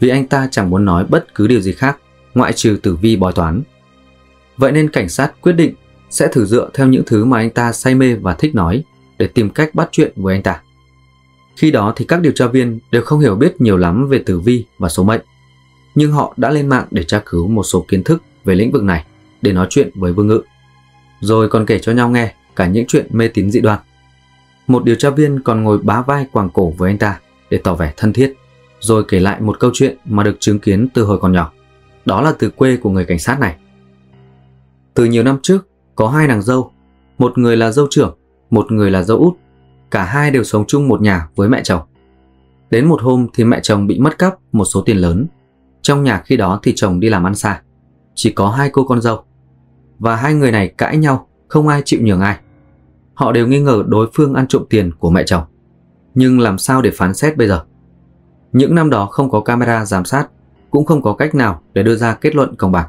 vì anh ta chẳng muốn nói bất cứ điều gì khác ngoại trừ tử vi bói toán. Vậy nên cảnh sát quyết định sẽ thử dựa theo những thứ mà anh ta say mê và thích nói để tìm cách bắt chuyện với anh ta. Khi đó thì các điều tra viên đều không hiểu biết nhiều lắm về tử vi và số mệnh, nhưng họ đã lên mạng để tra cứu một số kiến thức về lĩnh vực này để nói chuyện với Vương Ngự, rồi còn kể cho nhau nghe cả những chuyện mê tín dị đoan. Một điều tra viên còn ngồi bá vai quàng cổ với anh ta để tỏ vẻ thân thiết, rồi kể lại một câu chuyện mà được chứng kiến từ hồi còn nhỏ, đó là từ quê của người cảnh sát này. Từ nhiều năm trước, có hai nàng dâu, một người là dâu trưởng, một người là dâu út, cả hai đều sống chung một nhà với mẹ chồng. Đến một hôm thì mẹ chồng bị mất cắp một số tiền lớn, trong nhà khi đó thì chồng đi làm ăn xa, chỉ có hai cô con dâu. Và hai người này cãi nhau, không ai chịu nhường ai. Họ đều nghi ngờ đối phương ăn trộm tiền của mẹ chồng, nhưng làm sao để phán xét bây giờ? Những năm đó không có camera giám sát, cũng không có cách nào để đưa ra kết luận công bằng.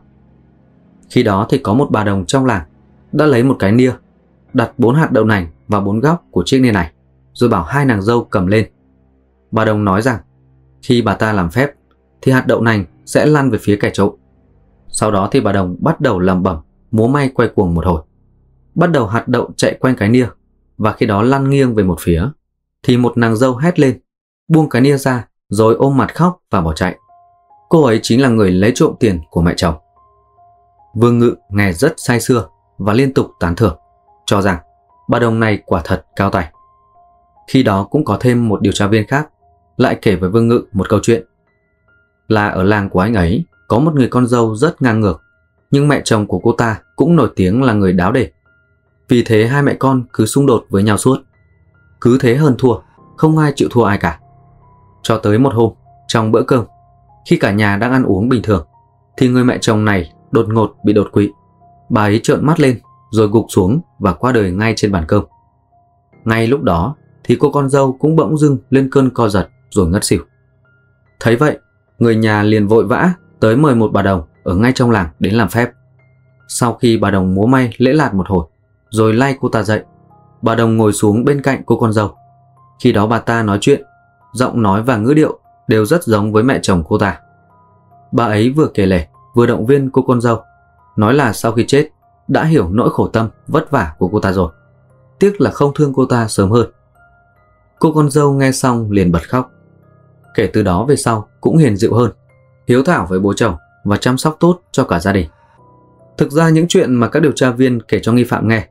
Khi đó thì có một bà đồng trong làng đã lấy một cái nia, đặt bốn hạt đậu nành vào bốn góc của chiếc nia này, rồi bảo hai nàng dâu cầm lên. Bà đồng nói rằng khi bà ta làm phép thì hạt đậu nành sẽ lăn về phía kẻ trộm. Sau đó thì bà đồng bắt đầu lẩm bẩm múa may quay cuồng một hồi. Bắt đầu hạt đậu chạy quanh cái nia, và khi đó lăn nghiêng về một phía thì một nàng dâu hét lên, buông cái nia ra rồi ôm mặt khóc và bỏ chạy. Cô ấy chính là người lấy trộm tiền của mẹ chồng. Vương Ngự nghe rất say sưa và liên tục tán thưởng, cho rằng bà đồng này quả thật cao tay. Khi đó cũng có thêm một điều tra viên khác lại kể với Vương Ngự một câu chuyện, là ở làng của anh ấy có một người con dâu rất ngang ngược, nhưng mẹ chồng của cô ta cũng nổi tiếng là người đáo để. Vì thế hai mẹ con cứ xung đột với nhau suốt, cứ thế hơn thua, không ai chịu thua ai cả. Cho tới một hôm, trong bữa cơm, khi cả nhà đang ăn uống bình thường, thì người mẹ chồng này đột ngột bị đột quỵ. Bà ấy trợn mắt lên rồi gục xuống và qua đời ngay trên bàn cơm. Ngay lúc đó thì cô con dâu cũng bỗng dưng lên cơn co giật rồi ngất xỉu. Thấy vậy, người nhà liền vội vã tới mời một bà đồng ở ngay trong làng đến làm phép. Sau khi bà đồng múa may lễ lạt một hồi rồi lay cô ta dậy, bà đồng ngồi xuống bên cạnh cô con dâu. Khi đó bà ta nói chuyện, giọng nói và ngữ điệu đều rất giống với mẹ chồng cô ta. Bà ấy vừa kể lể vừa động viên cô con dâu, nói là sau khi chết đã hiểu nỗi khổ tâm vất vả của cô ta rồi, tiếc là không thương cô ta sớm hơn. Cô con dâu nghe xong liền bật khóc. Kể từ đó về sau cũng hiền dịu hơn, hiếu thảo với bố chồng và chăm sóc tốt cho cả gia đình. Thực ra những chuyện mà các điều tra viên kể cho nghi phạm nghe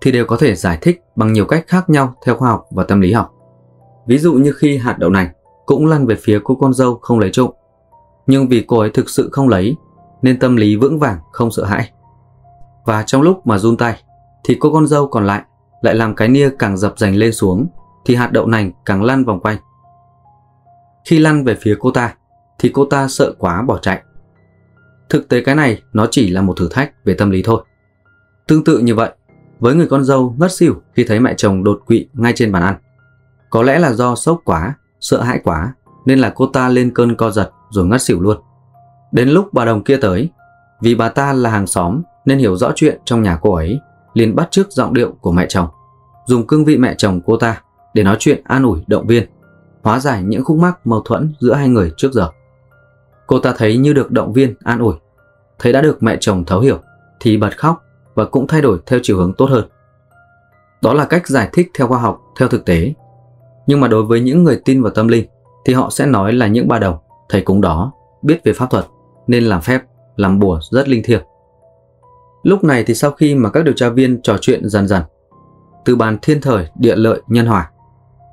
thì đều có thể giải thích bằng nhiều cách khác nhau theo khoa học và tâm lý học. Ví dụ như khi hạt đậu nành cũng lăn về phía cô con dâu không lấy trộm, nhưng vì cô ấy thực sự không lấy nên tâm lý vững vàng không sợ hãi. Và trong lúc mà run tay thì cô con dâu còn lại lại làm cái nia càng dập dành lên xuống, thì hạt đậu nành càng lăn vòng quanh. Khi lăn về phía cô ta thì cô ta sợ quá bỏ chạy. Thực tế cái này nó chỉ là một thử thách về tâm lý thôi. Tương tự như vậy, với người con dâu ngất xỉu khi thấy mẹ chồng đột quỵ ngay trên bàn ăn, có lẽ là do sốc quá, sợ hãi quá nên là cô ta lên cơn co giật rồi ngất xỉu luôn. Đến lúc bà đồng kia tới, vì bà ta là hàng xóm nên hiểu rõ chuyện trong nhà cô ấy, liền bắt chước giọng điệu của mẹ chồng, dùng cương vị mẹ chồng cô ta để nói chuyện an ủi động viên, hóa giải những khúc mắc mâu thuẫn giữa hai người trước giờ. Cô ta thấy như được động viên an ủi, thấy đã được mẹ chồng thấu hiểu thì bật khóc và cũng thay đổi theo chiều hướng tốt hơn. Đó là cách giải thích theo khoa học, theo thực tế. Nhưng mà đối với những người tin vào tâm linh thì họ sẽ nói là những bà đồng, thầy cúng đó biết về pháp thuật nên làm phép, làm bùa rất linh thiêng. Lúc này thì sau khi mà các điều tra viên trò chuyện dần dần, từ bàn thiên thời, địa lợi, nhân hòa,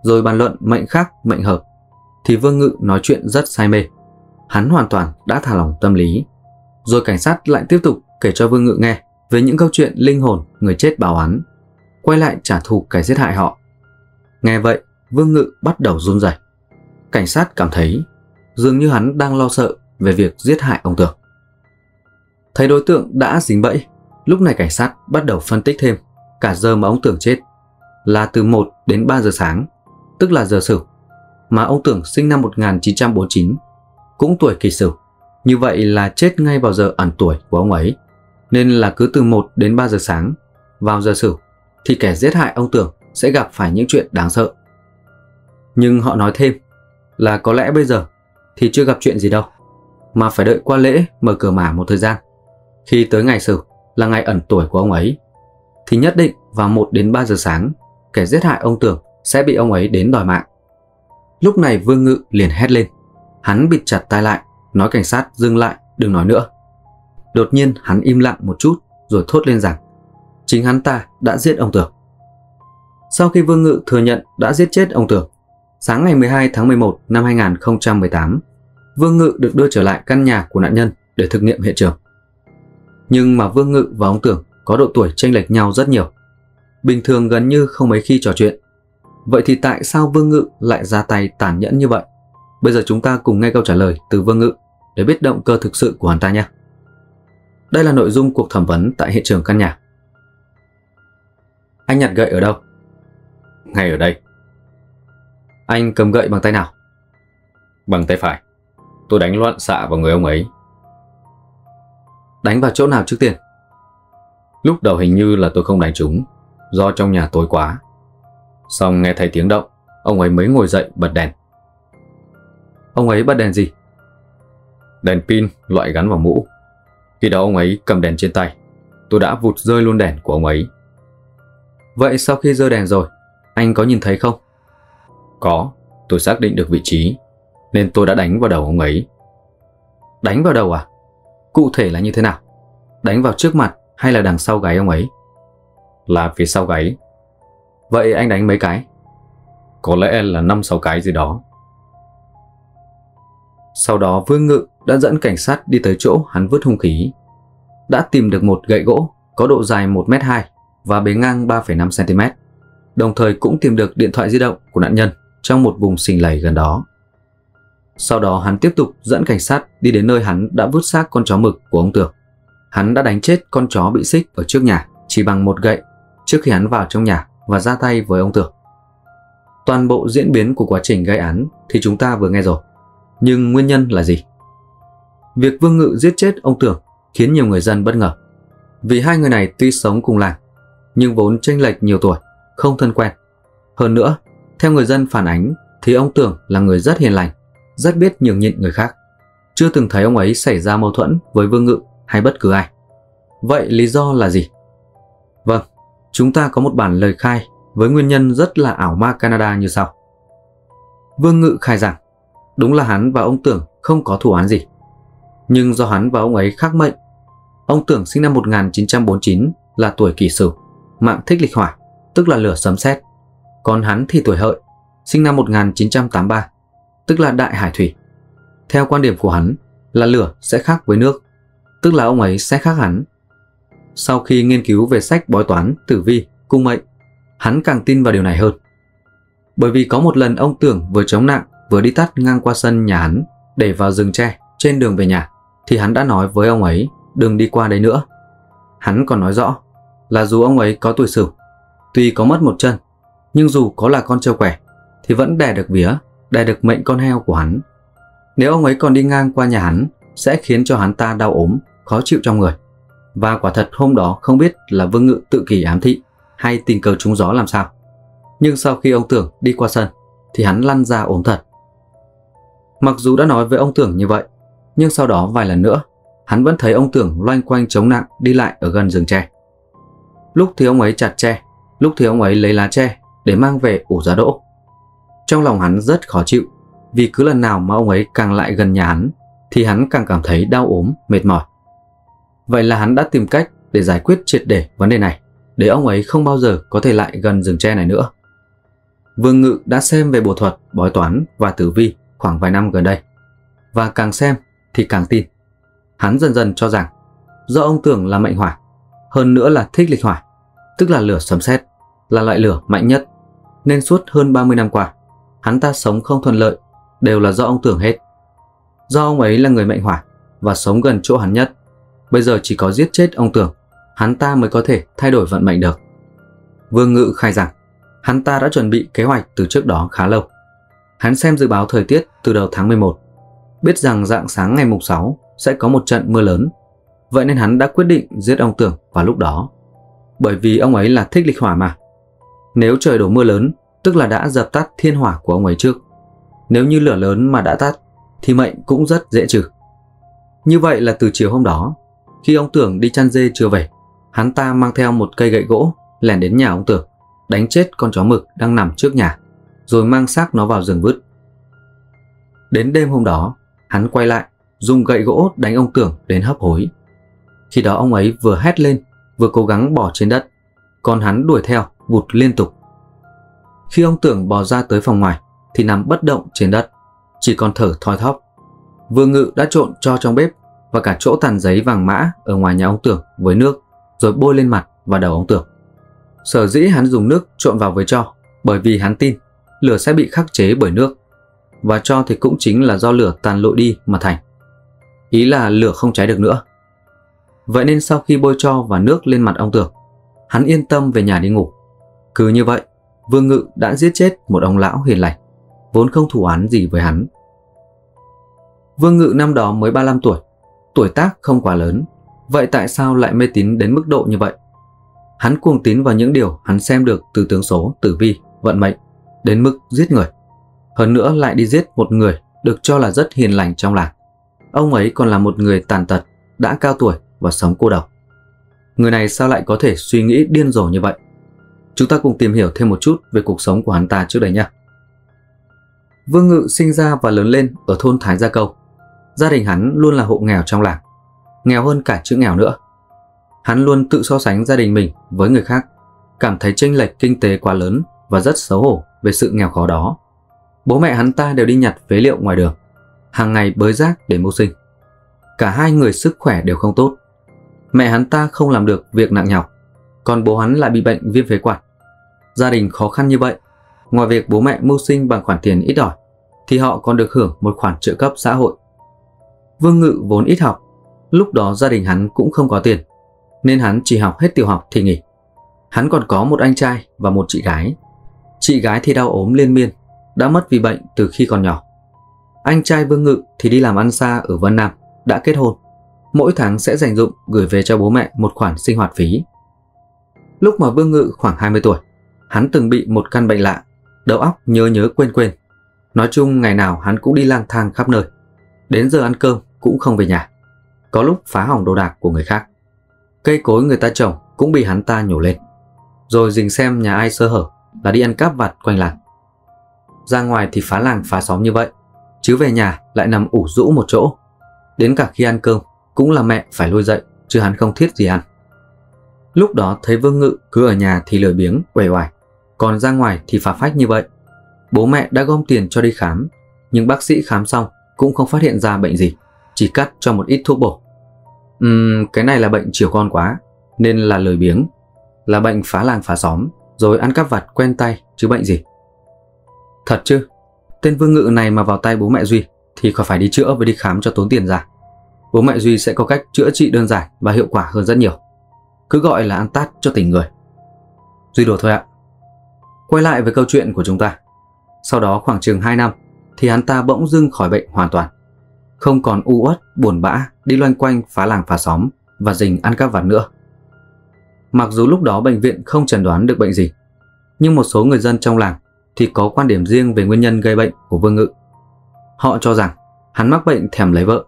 rồi bàn luận mệnh khắc, mệnh hợp, thì Vương Ngự nói chuyện rất say mê. Hắn hoàn toàn đã thả lỏng tâm lý. Rồi cảnh sát lại tiếp tục kể cho Vương Ngự nghe về những câu chuyện linh hồn người chết báo án, quay lại trả thù kẻ giết hại họ. Nghe vậy, Vương Ngự bắt đầu run rẩy. Cảnh sát cảm thấy dường như hắn đang lo sợ về việc giết hại ông Tường. Thấy đối tượng đã dính bẫy, lúc này cảnh sát bắt đầu phân tích thêm cả giờ mà ông Tường chết, là từ một đến ba giờ sáng, tức là giờ Sửu, mà ông Tường sinh năm một nghìn chín trăm bốn mươi chín, cũng tuổi Kỷ Sửu. Như vậy là chết ngay vào giờ ẩn tuổi của ông ấy, nên là cứ từ một đến ba giờ sáng vào giờ Sửu thì kẻ giết hại ông Tưởng sẽ gặp phải những chuyện đáng sợ. Nhưng họ nói thêm là có lẽ bây giờ thì chưa gặp chuyện gì đâu, mà phải đợi qua lễ mở cửa mả một thời gian. Khi tới ngày xử là ngày ẩn tuổi của ông ấy, thì nhất định vào một đến ba giờ sáng, kẻ giết hại ông Tưởng sẽ bị ông ấy đến đòi mạng. Lúc này Vương Ngự liền hét lên. Hắn bịt chặt tai lại, nói cảnh sát dừng lại, đừng nói nữa. Đột nhiên hắn im lặng một chút rồi thốt lên rằng chính hắn ta đã giết ông Tưởng. Sau khi Vương Ngự thừa nhận đã giết chết ông Tưởng, sáng ngày mười hai tháng mười một năm hai nghìn không trăm mười tám, Vương Ngự được đưa trở lại căn nhà của nạn nhân để thực nghiệm hiện trường. Nhưng mà Vương Ngự và ông Tưởng có độ tuổi chênh lệch nhau rất nhiều, bình thường gần như không mấy khi trò chuyện. Vậy thì tại sao Vương Ngự lại ra tay tàn nhẫn như vậy? Bây giờ chúng ta cùng nghe câu trả lời từ Vương Ngự để biết động cơ thực sự của hắn ta nhé. Đây là nội dung cuộc thẩm vấn tại hiện trường căn nhà. Anh nhặt gậy ở đâu? Ngay ở đây. Anh cầm gậy bằng tay nào? Bằng tay phải. Tôi đánh loạn xạ vào người ông ấy. Đánh vào chỗ nào trước tiên? Lúc đầu hình như là tôi không đánh trúng, do trong nhà tối quá. Xong nghe thấy tiếng động, ông ấy mới ngồi dậy bật đèn. Ông ấy bật đèn gì? Đèn pin loại gắn vào mũ. Khi đó ông ấy cầm đèn trên tay, tôi đã vụt rơi luôn đèn của ông ấy. Vậy sau khi rơi đèn rồi, anh có nhìn thấy không? Có, tôi xác định được vị trí, nên tôi đã đánh vào đầu ông ấy. Đánh vào đầu à? Cụ thể là như thế nào? Đánh vào trước mặt hay là đằng sau gáy ông ấy? Là phía sau gáy. Vậy anh đánh mấy cái? Có lẽ là năm sáu cái gì đó. Sau đó Vương Ngự đã dẫn cảnh sát đi tới chỗ hắn vứt hung khí. Đã tìm được một gậy gỗ có độ dài một mét hai và bề ngang ba phẩy năm xăng ti mét. Đồng thời cũng tìm được điện thoại di động của nạn nhân trong một vùng sình lầy gần đó. Sau đó hắn tiếp tục dẫn cảnh sát đi đến nơi hắn đã vứt xác con chó mực của ông Tưởng. Hắn đã đánh chết con chó bị xích ở trước nhà chỉ bằng một gậy trước khi hắn vào trong nhà và ra tay với ông Tưởng. Toàn bộ diễn biến của quá trình gây án thì chúng ta vừa nghe rồi. Nhưng nguyên nhân là gì? Việc Vương Ngự giết chết ông Tưởng khiến nhiều người dân bất ngờ, vì hai người này tuy sống cùng làng nhưng vốn chênh lệch nhiều tuổi, không thân quen. Hơn nữa, theo người dân phản ánh thì ông Tưởng là người rất hiền lành, rất biết nhường nhịn người khác. Chưa từng thấy ông ấy xảy ra mâu thuẫn với Vương Ngự hay bất cứ ai. Vậy lý do là gì? Vâng, chúng ta có một bản lời khai với nguyên nhân rất là ảo ma Canada như sau. Vương Ngự khai rằng đúng là hắn và ông Tưởng không có thù án gì, nhưng do hắn và ông ấy khác mệnh. Ông Tưởng sinh năm một nghìn chín trăm bốn mươi chín là tuổi kỷ sửu, mạng thích lịch hỏa, tức là lửa sấm sét. Còn hắn thì tuổi hợi, sinh năm một nghìn chín trăm tám mươi ba, tức là đại hải thủy. Theo quan điểm của hắn là lửa sẽ khác với nước, tức là ông ấy sẽ khác hắn. Sau khi nghiên cứu về sách bói toán, tử vi, cung mệnh, hắn càng tin vào điều này hơn. Bởi vì có một lần ông Tưởng vừa chống nạng vừa đi tắt ngang qua sân nhà hắn để vào rừng tre trên đường về nhà, thì hắn đã nói với ông ấy đừng đi qua đấy nữa. Hắn còn nói rõ là dù ông ấy có tuổi sửu, tuy có mất một chân, nhưng dù có là con trâu quẻ thì vẫn đẻ được vía, đẻ được mệnh con heo của hắn. Nếu ông ấy còn đi ngang qua nhà hắn sẽ khiến cho hắn ta đau ốm, khó chịu trong người. Và quả thật hôm đó không biết là Vương Ngự tự kỷ ám thị hay tình cờ trúng gió làm sao, nhưng sau khi ông Tưởng đi qua sân thì hắn lăn ra ốm thật. Mặc dù đã nói với ông Tưởng như vậy, nhưng sau đó vài lần nữa hắn vẫn thấy ông Tưởng loanh quanh chống nạng đi lại ở gần rừng tre. Lúc thì ông ấy chặt tre, lúc thì ông ấy lấy lá tre để mang về ủ giá đỗ. Trong lòng hắn rất khó chịu, vì cứ lần nào mà ông ấy càng lại gần nhà hắn thì hắn càng cảm thấy đau ốm, mệt mỏi. Vậy là hắn đã tìm cách để giải quyết triệt để vấn đề này, để ông ấy không bao giờ có thể lại gần rừng tre này nữa. Vương Ngự đã xem về bộ thuật, bói toán và tử vi khoảng vài năm gần đây, và càng xem thì càng tin. Hắn dần dần cho rằng do ông Tưởng là mệnh hỏa, hơn nữa là thích lịch hỏa, tức là lửa sấm sét, là loại lửa mạnh nhất, nên suốt hơn ba mươi năm qua hắn ta sống không thuận lợi đều là do ông Tưởng hết. Do ông ấy là người mệnh hỏa và sống gần chỗ hắn nhất, bây giờ chỉ có giết chết ông Tưởng hắn ta mới có thể thay đổi vận mệnh được. Vương Ngự khai rằng hắn ta đã chuẩn bị kế hoạch từ trước đó khá lâu. Hắn xem dự báo thời tiết từ đầu tháng mười một, biết rằng rạng sáng ngày mùng sáu sẽ có một trận mưa lớn. Vậy nên hắn đã quyết định giết ông Tưởng vào lúc đó. bởi vì ông ấy là thích lịch hỏa mà. Nếu trời đổ mưa lớn, tức là đã dập tắt thiên hỏa của ông ấy trước. Nếu như lửa lớn mà đã tắt, thì mệnh cũng rất dễ trừ. Như vậy là từ chiều hôm đó, khi ông Tưởng đi chăn dê chưa về, hắn ta mang theo một cây gậy gỗ lẻn đến nhà ông Tưởng, đánh chết con chó mực đang nằm trước nhà, rồi mang xác nó vào giường vứt. Đến đêm hôm đó, hắn quay lại, dùng gậy gỗ đánh ông Tưởng đến hấp hối. Khi đó ông ấy vừa hét lên, vừa cố gắng bỏ trên đất, còn hắn đuổi theo, vụt liên tục. Khi ông Tưởng bò ra tới phòng ngoài, thì nằm bất động trên đất, chỉ còn thở thoi thóp. Vương Ngự đã trộn cho trong bếp và cả chỗ tàn giấy vàng mã ở ngoài nhà ông Tưởng với nước, rồi bôi lên mặt và đầu ông Tưởng. Sở dĩ hắn dùng nước trộn vào với tro bởi vì hắn tin lửa sẽ bị khắc chế bởi nước, và tro thì cũng chính là do lửa tàn lụi đi mà thành, ý là lửa không cháy được nữa. Vậy nên sau khi bôi tro và nước lên mặt ông Tưởng, hắn yên tâm về nhà đi ngủ. Cứ như vậy, Vương Ngự đã giết chết một ông lão hiền lành, vốn không thù án gì với hắn. Vương Ngự năm đó mới ba mươi lăm tuổi, tuổi tác không quá lớn, vậy tại sao lại mê tín đến mức độ như vậy? Hắn cuồng tín vào những điều hắn xem được từ tướng số, tử vi, vận mệnh, đến mức giết người. Hơn nữa lại đi giết một người được cho là rất hiền lành trong làng. Ông ấy còn là một người tàn tật, đã cao tuổi và sống cô độc. Người này sao lại có thể suy nghĩ điên rồ như vậy? Chúng ta cùng tìm hiểu thêm một chút về cuộc sống của hắn ta trước đây nhé. Vương Ngự sinh ra và lớn lên ở thôn Thái Gia Câu. Gia đình hắn luôn là hộ nghèo trong làng, nghèo hơn cả chữ nghèo nữa. Hắn luôn tự so sánh gia đình mình với người khác, cảm thấy chênh lệch kinh tế quá lớn và rất xấu hổ về sự nghèo khó đó. Bố mẹ hắn ta đều đi nhặt phế liệu ngoài đường, hàng ngày bới rác để mưu sinh. Cả hai người sức khỏe đều không tốt. Mẹ hắn ta không làm được việc nặng nhọc, còn bố hắn lại bị bệnh viêm phế quản. Gia đình khó khăn như vậy, ngoài việc bố mẹ mưu sinh bằng khoản tiền ít ỏi, thì họ còn được hưởng một khoản trợ cấp xã hội. Vương Ngự vốn ít học, lúc đó gia đình hắn cũng không có tiền, nên hắn chỉ học hết tiểu học thì nghỉ. Hắn còn có một anh trai và một chị gái. Chị gái thì đau ốm liên miên, đã mất vì bệnh từ khi còn nhỏ. Anh trai Vương Ngự thì đi làm ăn xa ở Vân Nam, đã kết hôn. Mỗi tháng sẽ dành dụm gửi về cho bố mẹ một khoản sinh hoạt phí. Lúc mà Vương Ngự khoảng hai mươi tuổi, hắn từng bị một căn bệnh lạ, đầu óc nhớ nhớ quên quên. Nói chung ngày nào hắn cũng đi lang thang khắp nơi, đến giờ ăn cơm cũng không về nhà, có lúc phá hỏng đồ đạc của người khác. Cây cối người ta trồng cũng bị hắn ta nhổ lên, rồi rình xem nhà ai sơ hở là đi ăn cắp vặt quanh làng. Ra ngoài thì phá làng phá xóm như vậy, chứ về nhà lại nằm ủ rũ một chỗ. Đến cả khi ăn cơm cũng là mẹ phải lôi dậy, chứ hắn không thiết gì ăn. Lúc đó thấy Vương Ngự cứ ở nhà thì lười biếng, uể oải, còn ra ngoài thì phá phách như vậy, bố mẹ đã gom tiền cho đi khám, nhưng bác sĩ khám xong cũng không phát hiện ra bệnh gì, chỉ cắt cho một ít thuốc bổ. Uhm, cái này là bệnh chiều con quá, nên là lười biếng, là bệnh phá làng phá xóm, rồi ăn cắp vặt quen tay chứ bệnh gì. Thật chứ, tên Vương Ngự này mà vào tay bố mẹ Duy thì khỏi phải đi chữa với đi khám cho tốn tiền ra. Bố mẹ Duy sẽ có cách chữa trị đơn giản và hiệu quả hơn rất nhiều. Cứ gọi là ăn tát cho tỉnh người. Duy đồ thôi ạ. Quay lại với câu chuyện của chúng ta. Sau đó khoảng chừng hai năm thì hắn ta bỗng dưng khỏi bệnh hoàn toàn, không còn u uất, buồn bã, đi loanh quanh phá làng phá xóm và rình ăn cắp vặt nữa. Mặc dù lúc đó bệnh viện không chẩn đoán được bệnh gì, nhưng một số người dân trong làng thì có quan điểm riêng về nguyên nhân gây bệnh của Vương Ngự. Họ cho rằng hắn mắc bệnh thèm lấy vợ,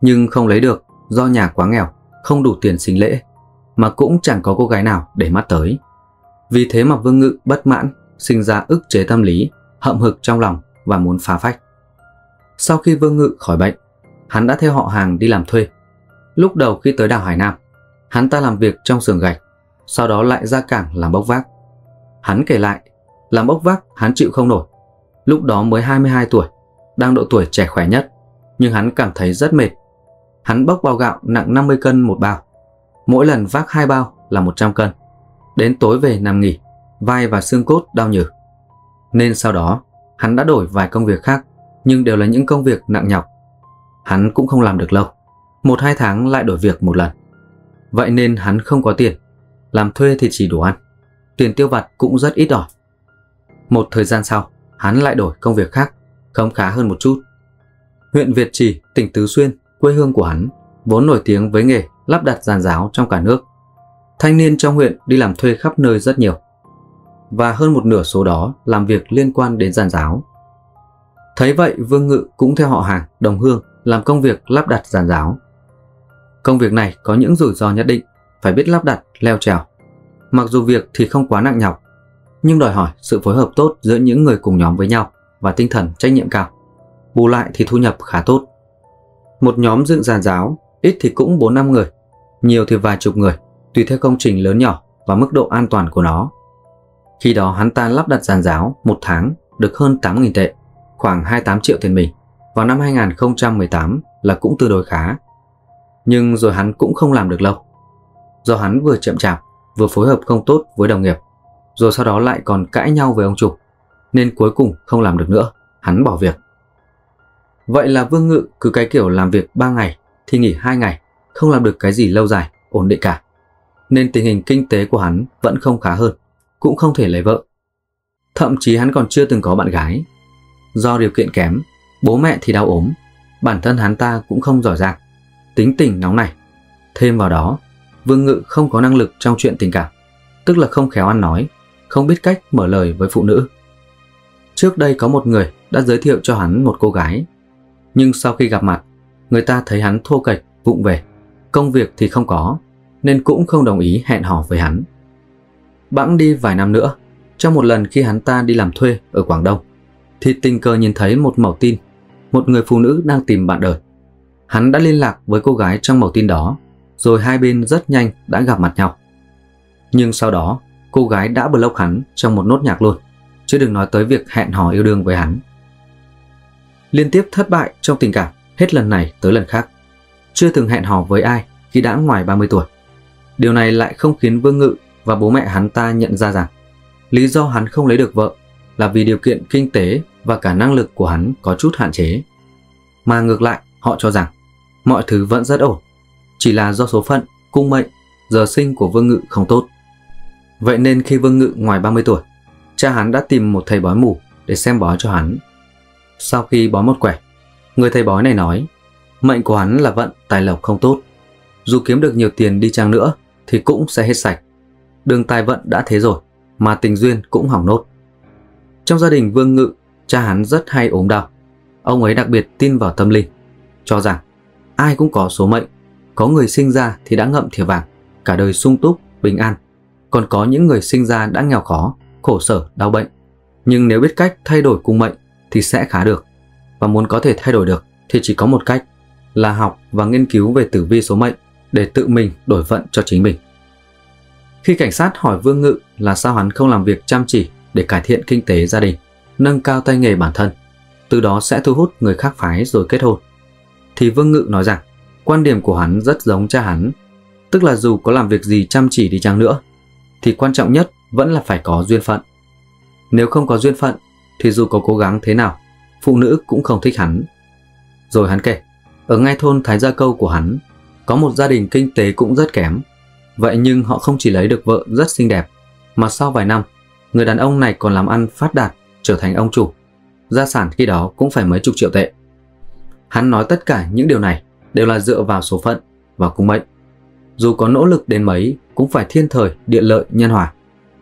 nhưng không lấy được do nhà quá nghèo, không đủ tiền sinh lễ, mà cũng chẳng có cô gái nào để mắt tới. Vì thế mà Vương Ngự bất mãn, sinh ra ức chế tâm lý, hậm hực trong lòng và muốn phá phách. Sau khi Vương Ngự khỏi bệnh, hắn đã theo họ hàng đi làm thuê. Lúc đầu khi tới đảo Hải Nam, hắn ta làm việc trong xưởng gạch, sau đó lại ra cảng làm bốc vác. Hắn kể lại, làm bốc vác hắn chịu không nổi. Lúc đó mới hai mươi hai tuổi, đang độ tuổi trẻ khỏe nhất, nhưng hắn cảm thấy rất mệt. Hắn bốc bao gạo nặng năm mươi cân một bao, mỗi lần vác hai bao là một trăm cân. Đến tối về nằm nghỉ, vai và xương cốt đau nhừ. Nên sau đó, hắn đã đổi vài công việc khác, nhưng đều là những công việc nặng nhọc. Hắn cũng không làm được lâu, một hai tháng lại đổi việc một lần. Vậy nên hắn không có tiền, làm thuê thì chỉ đủ ăn, tiền tiêu vặt cũng rất ít ỏi. Một thời gian sau, hắn lại đổi công việc khác, khấm khá hơn một chút. Huyện Việt Trì, tỉnh Tứ Xuyên, quê hương của hắn, vốn nổi tiếng với nghề lắp đặt giàn giáo trong cả nước. Thanh niên trong huyện đi làm thuê khắp nơi rất nhiều, và hơn một nửa số đó làm việc liên quan đến giàn giáo. Thấy vậy, Vương Ngự cũng theo họ hàng, đồng hương làm công việc lắp đặt giàn giáo. Công việc này có những rủi ro nhất định, phải biết lắp đặt, leo trèo. Mặc dù việc thì không quá nặng nhọc, nhưng đòi hỏi sự phối hợp tốt giữa những người cùng nhóm với nhau và tinh thần trách nhiệm cao. Bù lại thì thu nhập khá tốt. Một nhóm dựng giàn giáo, ít thì cũng bốn năm người, nhiều thì vài chục người, tùy theo công trình lớn nhỏ và mức độ an toàn của nó. Khi đó hắn ta lắp đặt giàn giáo một tháng được hơn tám nghìn tệ, khoảng hai mươi tám triệu tiền Mình. Vào năm hai nghìn không trăm mười tám là cũng tương đối khá. Nhưng rồi hắn cũng không làm được lâu, do hắn vừa chậm chạp, vừa phối hợp không tốt với đồng nghiệp, rồi sau đó lại còn cãi nhau với ông chủ, nên cuối cùng không làm được nữa, hắn bỏ việc. Vậy là Vương Ngự cứ cái kiểu làm việc ba ngày thì nghỉ hai ngày, không làm được cái gì lâu dài, ổn định cả. Nên tình hình kinh tế của hắn vẫn không khá hơn, cũng không thể lấy vợ. Thậm chí hắn còn chưa từng có bạn gái. Do điều kiện kém, bố mẹ thì đau ốm, bản thân hắn ta cũng không giỏi giang, tính tình nóng này. Thêm vào đó, Vương Ngự không có năng lực trong chuyện tình cảm, tức là không khéo ăn nói, không biết cách mở lời với phụ nữ. Trước đây có một người đã giới thiệu cho hắn một cô gái, nhưng sau khi gặp mặt, người ta thấy hắn thô kệch, vụng về, công việc thì không có, nên cũng không đồng ý hẹn hò với hắn. Bẵng đi vài năm nữa, trong một lần khi hắn ta đi làm thuê ở Quảng Đông, thì tình cờ nhìn thấy một mẩu tin, một người phụ nữ đang tìm bạn đời. Hắn đã liên lạc với cô gái trong mẩu tin đó, rồi hai bên rất nhanh đã gặp mặt nhau. Nhưng sau đó, cô gái đã block hắn trong một nốt nhạc luôn, chứ đừng nói tới việc hẹn hò yêu đương với hắn. Liên tiếp thất bại trong tình cảm hết lần này tới lần khác, chưa từng hẹn hò với ai khi đã ngoài ba mươi tuổi. Điều này lại không khiến Vương Ngự và bố mẹ hắn ta nhận ra rằng lý do hắn không lấy được vợ là vì điều kiện kinh tế và cả năng lực của hắn có chút hạn chế. Mà ngược lại, họ cho rằng mọi thứ vẫn rất ổn, chỉ là do số phận, cung mệnh, giờ sinh của Vương Ngự không tốt. Vậy nên khi Vương Ngự ngoài ba mươi tuổi, cha hắn đã tìm một thầy bói mù để xem bói cho hắn. Sau khi bói một quẻ, người thầy bói này nói mệnh của hắn là vận tài lộc không tốt, dù kiếm được nhiều tiền đi chăng nữa thì cũng sẽ hết sạch. Đường tài vận đã thế rồi mà tình duyên cũng hỏng nốt. Trong gia đình Vương Ngự, cha hắn rất hay ốm đau. Ông ấy đặc biệt tin vào tâm linh, cho rằng ai cũng có số mệnh, có người sinh ra thì đã ngậm thìa vàng, cả đời sung túc, bình an. Còn có những người sinh ra đã nghèo khó, khổ sở, đau bệnh, nhưng nếu biết cách thay đổi cung mệnh thì sẽ khá được. Và muốn có thể thay đổi được thì chỉ có một cách, là học và nghiên cứu về tử vi số mệnh để tự mình đổi vận cho chính mình. Khi cảnh sát hỏi Vương Ngự là sao hắn không làm việc chăm chỉ để cải thiện kinh tế gia đình, nâng cao tay nghề bản thân, từ đó sẽ thu hút người khác phái rồi kết hôn, thì Vương Ngự nói rằng quan điểm của hắn rất giống cha hắn, tức là dù có làm việc gì chăm chỉ đi chăng nữa thì quan trọng nhất vẫn là phải có duyên phận. Nếu không có duyên phận thì dù có cố gắng thế nào, phụ nữ cũng không thích hắn. Rồi hắn kể, ở ngay thôn Thái Gia Câu của hắn có một gia đình kinh tế cũng rất kém. Vậy nhưng họ không chỉ lấy được vợ rất xinh đẹp, mà sau vài năm, người đàn ông này còn làm ăn phát đạt, trở thành ông chủ. Gia sản khi đó cũng phải mấy chục triệu tệ. Hắn nói tất cả những điều này đều là dựa vào số phận và cung mệnh. Dù có nỗ lực đến mấy cũng phải thiên thời, địa lợi, nhân hòa,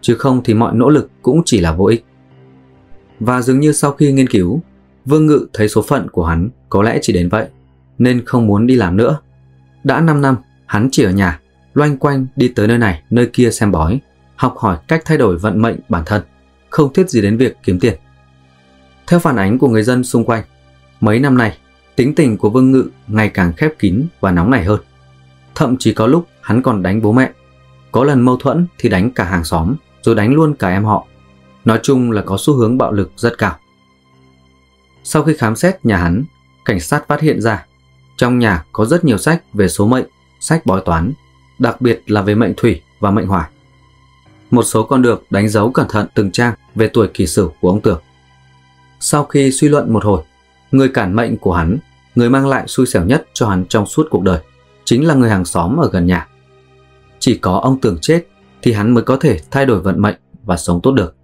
chứ không thì mọi nỗ lực cũng chỉ là vô ích. Và dường như sau khi nghiên cứu, Vương Ngự thấy số phận của hắn có lẽ chỉ đến vậy, nên không muốn đi làm nữa. Đã năm năm, hắn chỉ ở nhà, loanh quanh đi tới nơi này, nơi kia xem bói, học hỏi cách thay đổi vận mệnh bản thân, không thiết gì đến việc kiếm tiền. Theo phản ánh của người dân xung quanh, mấy năm nay, tính tình của Vương Ngự ngày càng khép kín và nóng nảy hơn. Thậm chí có lúc hắn còn đánh bố mẹ, có lần mâu thuẫn thì đánh cả hàng xóm, rồi đánh luôn cả em họ. Nói chung là có xu hướng bạo lực rất cao. Sau khi khám xét nhà hắn, cảnh sát phát hiện ra trong nhà có rất nhiều sách về số mệnh, sách bói toán, đặc biệt là về mệnh thủy và mệnh hỏa. Một số còn được đánh dấu cẩn thận từng trang về tuổi Kỷ Sửu của ông Tưởng. Sau khi suy luận một hồi, người cản mệnh của hắn, người mang lại xui xẻo nhất cho hắn trong suốt cuộc đời, chính là người hàng xóm ở gần nhà. Chỉ có ông Tưởng chết thì hắn mới có thể thay đổi vận mệnh và sống tốt được.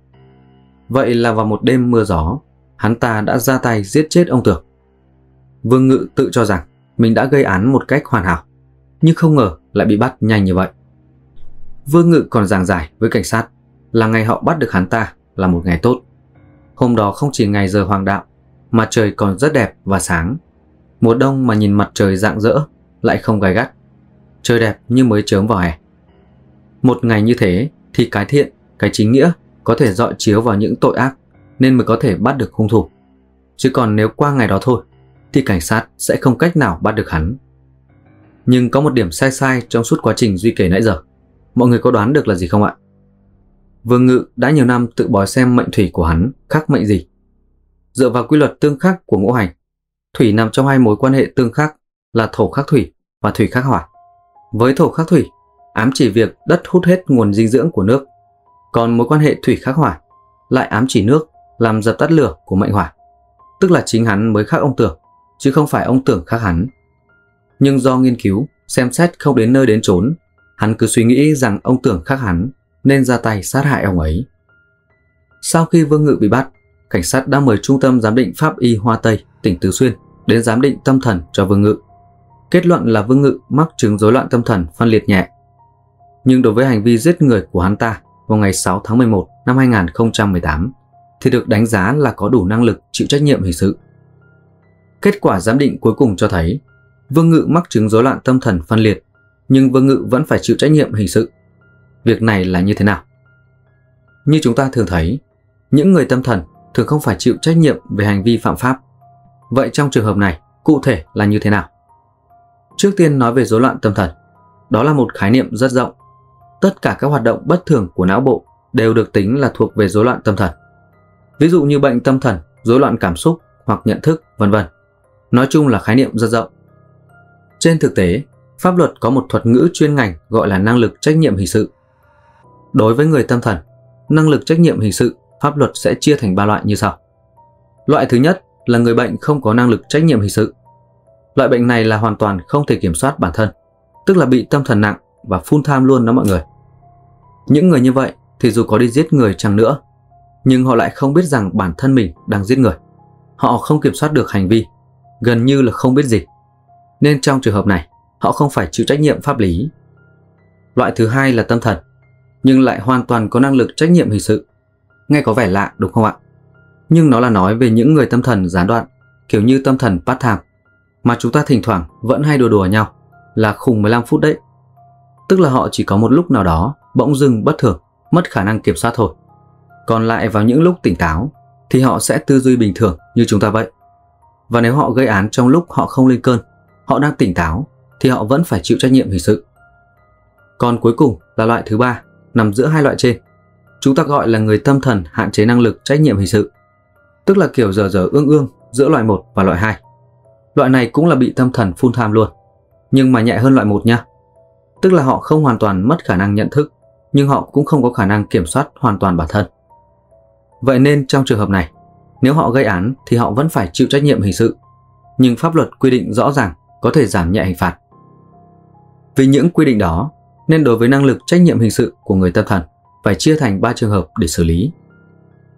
Vậy là vào một đêm mưa gió, hắn ta đã ra tay giết chết ông Tưởng. Vương Ngự tự cho rằng mình đã gây án một cách hoàn hảo, nhưng không ngờ lại bị bắt nhanh như vậy. Vương Ngự còn giảng giải với cảnh sát là ngày họ bắt được hắn ta là một ngày tốt. Hôm đó không chỉ ngày giờ hoàng đạo mà trời còn rất đẹp và sáng. Mùa đông mà nhìn mặt trời rạng rỡ lại không gay gắt. Trời đẹp như mới chớm vào hè. Một ngày như thế thì cái thiện, cái chính nghĩa có thể dọi chiếu vào những tội ác nên mới có thể bắt được hung thủ. Chứ còn nếu qua ngày đó thôi thì cảnh sát sẽ không cách nào bắt được hắn. Nhưng có một điểm sai sai trong suốt quá trình Duy kể nãy giờ. Mọi người có đoán được là gì không ạ? Vương Ngự đã nhiều năm tự bói xem mệnh thủy của hắn khắc mệnh gì. Dựa vào quy luật tương khắc của ngũ hành, thủy nằm trong hai mối quan hệ tương khắc là thổ khắc thủy và thủy khắc hỏa. Với thổ khắc thủy, ám chỉ việc đất hút hết nguồn dinh dưỡng của nước, còn mối quan hệ thủy khắc hỏa lại ám chỉ nước làm dập tắt lửa của mệnh hỏa. Tức là chính hắn mới khắc ông Tưởng, chứ không phải ông Tưởng khắc hắn. Nhưng do nghiên cứu, xem xét không đến nơi đến chốn, hắn cứ suy nghĩ rằng ông Tưởng khắc hắn nên ra tay sát hại ông ấy. Sau khi Vương Ngự bị bắt, cảnh sát đã mời Trung tâm Giám định Pháp y Hoa Tây, tỉnh Tứ Xuyên đến giám định tâm thần cho Vương Ngự. Kết luận là Vương Ngự mắc chứng rối loạn tâm thần phân liệt nhẹ. Nhưng đối với hành vi giết người của hắn ta vào ngày sáu tháng mười một năm hai nghìn không trăm mười tám thì được đánh giá là có đủ năng lực chịu trách nhiệm hình sự. Kết quả giám định cuối cùng cho thấy Vương Ngự mắc chứng rối loạn tâm thần phân liệt, nhưng Vương Ngự vẫn phải chịu trách nhiệm hình sự. Việc này là như thế nào? Như chúng ta thường thấy, những người tâm thần thường không phải chịu trách nhiệm về hành vi phạm pháp. Vậy trong trường hợp này, cụ thể là như thế nào? Trước tiên nói về rối loạn tâm thần. Đó là một khái niệm rất rộng. Tất cả các hoạt động bất thường của não bộ đều được tính là thuộc về rối loạn tâm thần. Ví dụ như bệnh tâm thần, rối loạn cảm xúc hoặc nhận thức, vân vân. Nói chung là khái niệm rất rộng. Trên thực tế, pháp luật có một thuật ngữ chuyên ngành gọi là năng lực trách nhiệm hình sự. Đối với người tâm thần, năng lực trách nhiệm hình sự pháp luật sẽ chia thành ba loại như sau. Loại thứ nhất là người bệnh không có năng lực trách nhiệm hình sự. Loại bệnh này là hoàn toàn không thể kiểm soát bản thân, tức là bị tâm thần nặng và full time luôn đó mọi người. Những người như vậy thì dù có đi giết người chăng nữa, nhưng họ lại không biết rằng bản thân mình đang giết người. Họ không kiểm soát được hành vi, gần như là không biết gì. Nên trong trường hợp này, họ không phải chịu trách nhiệm pháp lý. Loại thứ hai là tâm thần, nhưng lại hoàn toàn có năng lực trách nhiệm hình sự. Nghe có vẻ lạ đúng không ạ? Nhưng nó là nói về những người tâm thần gián đoạn, kiểu như tâm thần part time, mà chúng ta thỉnh thoảng vẫn hay đùa đùa nhau là khùng mười lăm phút đấy. Tức là họ chỉ có một lúc nào đó bỗng dưng bất thường, mất khả năng kiểm soát thôi. Còn lại vào những lúc tỉnh táo thì họ sẽ tư duy bình thường như chúng ta vậy. Và nếu họ gây án trong lúc họ không lên cơn, họ đang tỉnh táo thì họ vẫn phải chịu trách nhiệm hình sự. Còn cuối cùng là loại thứ ba, nằm giữa hai loại trên. Chúng ta gọi là người tâm thần hạn chế năng lực trách nhiệm hình sự. Tức là kiểu dở dở ương ương giữa loại một và loại hai. Loại này cũng là bị tâm thần full time luôn, nhưng mà nhẹ hơn loại một nha. Tức là họ không hoàn toàn mất khả năng nhận thức, nhưng họ cũng không có khả năng kiểm soát hoàn toàn bản thân. Vậy nên trong trường hợp này, nếu họ gây án thì họ vẫn phải chịu trách nhiệm hình sự, nhưng pháp luật quy định rõ ràng có thể giảm nhẹ hình phạt. Vì những quy định đó nên đối với năng lực trách nhiệm hình sự của người tâm thần phải chia thành ba trường hợp để xử lý.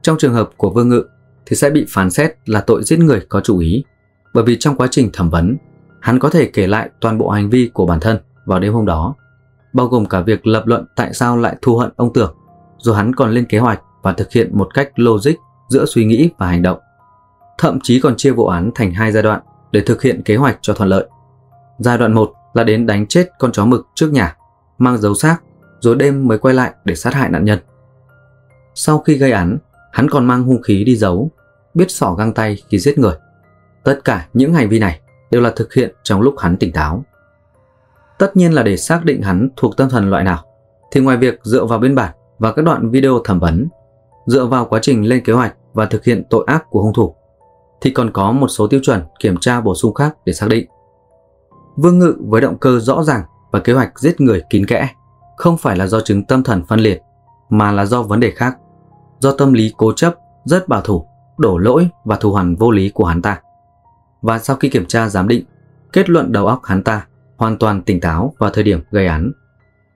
Trong trường hợp của Vương Ngự thì sẽ bị phán xét là tội giết người có chủ ý, bởi vì trong quá trình thẩm vấn, hắn có thể kể lại toàn bộ hành vi của bản thân vào đêm hôm đó, bao gồm cả việc lập luận tại sao lại thù hận ông Tưởng, rồi hắn còn lên kế hoạch và thực hiện một cách logic giữa suy nghĩ và hành động. Thậm chí còn chia vụ án thành hai giai đoạn để thực hiện kế hoạch cho thuận lợi. Giai đoạn một là đến đánh chết con chó mực trước nhà, mang giấu xác, rồi đêm mới quay lại để sát hại nạn nhân. Sau khi gây án, hắn còn mang hung khí đi giấu, biết xỏ găng tay khi giết người. Tất cả những hành vi này đều là thực hiện trong lúc hắn tỉnh táo. Tất nhiên là để xác định hắn thuộc tâm thần loại nào, thì ngoài việc dựa vào biên bản và các đoạn video thẩm vấn, dựa vào quá trình lên kế hoạch và thực hiện tội ác của hung thủ, thì còn có một số tiêu chuẩn kiểm tra bổ sung khác để xác định. Vương Ngự với động cơ rõ ràng và kế hoạch giết người kín kẽ không phải là do chứng tâm thần phân liệt, mà là do vấn đề khác, do tâm lý cố chấp, rất bảo thủ, đổ lỗi và thù hằn vô lý của hắn ta. Và sau khi kiểm tra giám định, kết luận đầu óc hắn ta hoàn toàn tỉnh táo vào thời điểm gây án.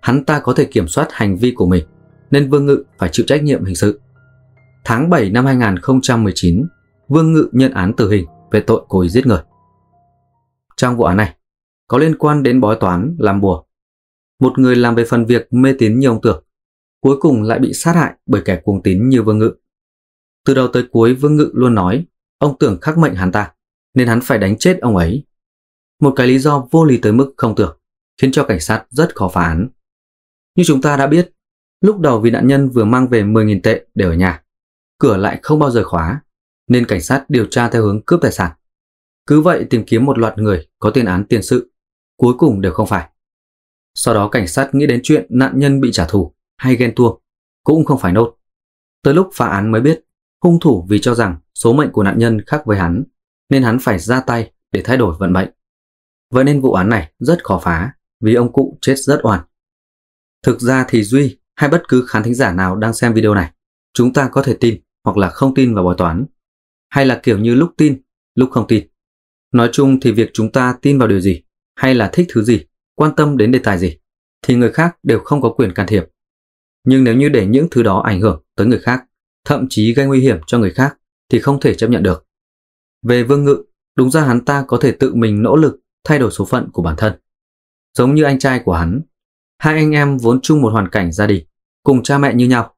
Hắn ta có thể kiểm soát hành vi của mình, nên Vương Ngự phải chịu trách nhiệm hình sự. Tháng bảy năm hai nghìn không trăm mười chín, Vương Ngự nhận án tử hình về tội cố ý giết người. Trong vụ án này, có liên quan đến bói toán làm bùa. một người làm về phần việc mê tín như ông Tưởng, cuối cùng lại bị sát hại bởi kẻ cuồng tín như Vương Ngự. Từ đầu tới cuối Vương Ngự luôn nói ông Tưởng khắc mệnh hắn ta, nên hắn phải đánh chết ông ấy. Một cái lý do vô lý tới mức không tưởng, khiến cho cảnh sát rất khó phá án. Như chúng ta đã biết, lúc đầu vì nạn nhân vừa mang về mười nghìn tệ để ở nhà, cửa lại không bao giờ khóa, nên cảnh sát điều tra theo hướng cướp tài sản. Cứ vậy tìm kiếm một loạt người có tiền án tiền sự, cuối cùng đều không phải. Sau đó cảnh sát nghĩ đến chuyện nạn nhân bị trả thù hay ghen tuông, cũng không phải nốt. Tới lúc phá án mới biết, hung thủ vì cho rằng số mệnh của nạn nhân khác với hắn, nên hắn phải ra tay để thay đổi vận mệnh. Vậy nên vụ án này rất khó phá, vì ông cụ chết rất oan. Thực ra thì Duy hay bất cứ khán thính giả nào đang xem video này, chúng ta có thể tin hoặc là không tin vào bói toán, hay là kiểu như lúc tin, lúc không tin. Nói chung thì việc chúng ta tin vào điều gì, hay là thích thứ gì, quan tâm đến đề tài gì, thì người khác đều không có quyền can thiệp. Nhưng nếu như để những thứ đó ảnh hưởng tới người khác, thậm chí gây nguy hiểm cho người khác, thì không thể chấp nhận được. Về Vương Ngự, đúng ra hắn ta có thể tự mình nỗ lực thay đổi số phận của bản thân. Giống như anh trai của hắn, hai anh em vốn chung một hoàn cảnh gia đình, cùng cha mẹ như nhau.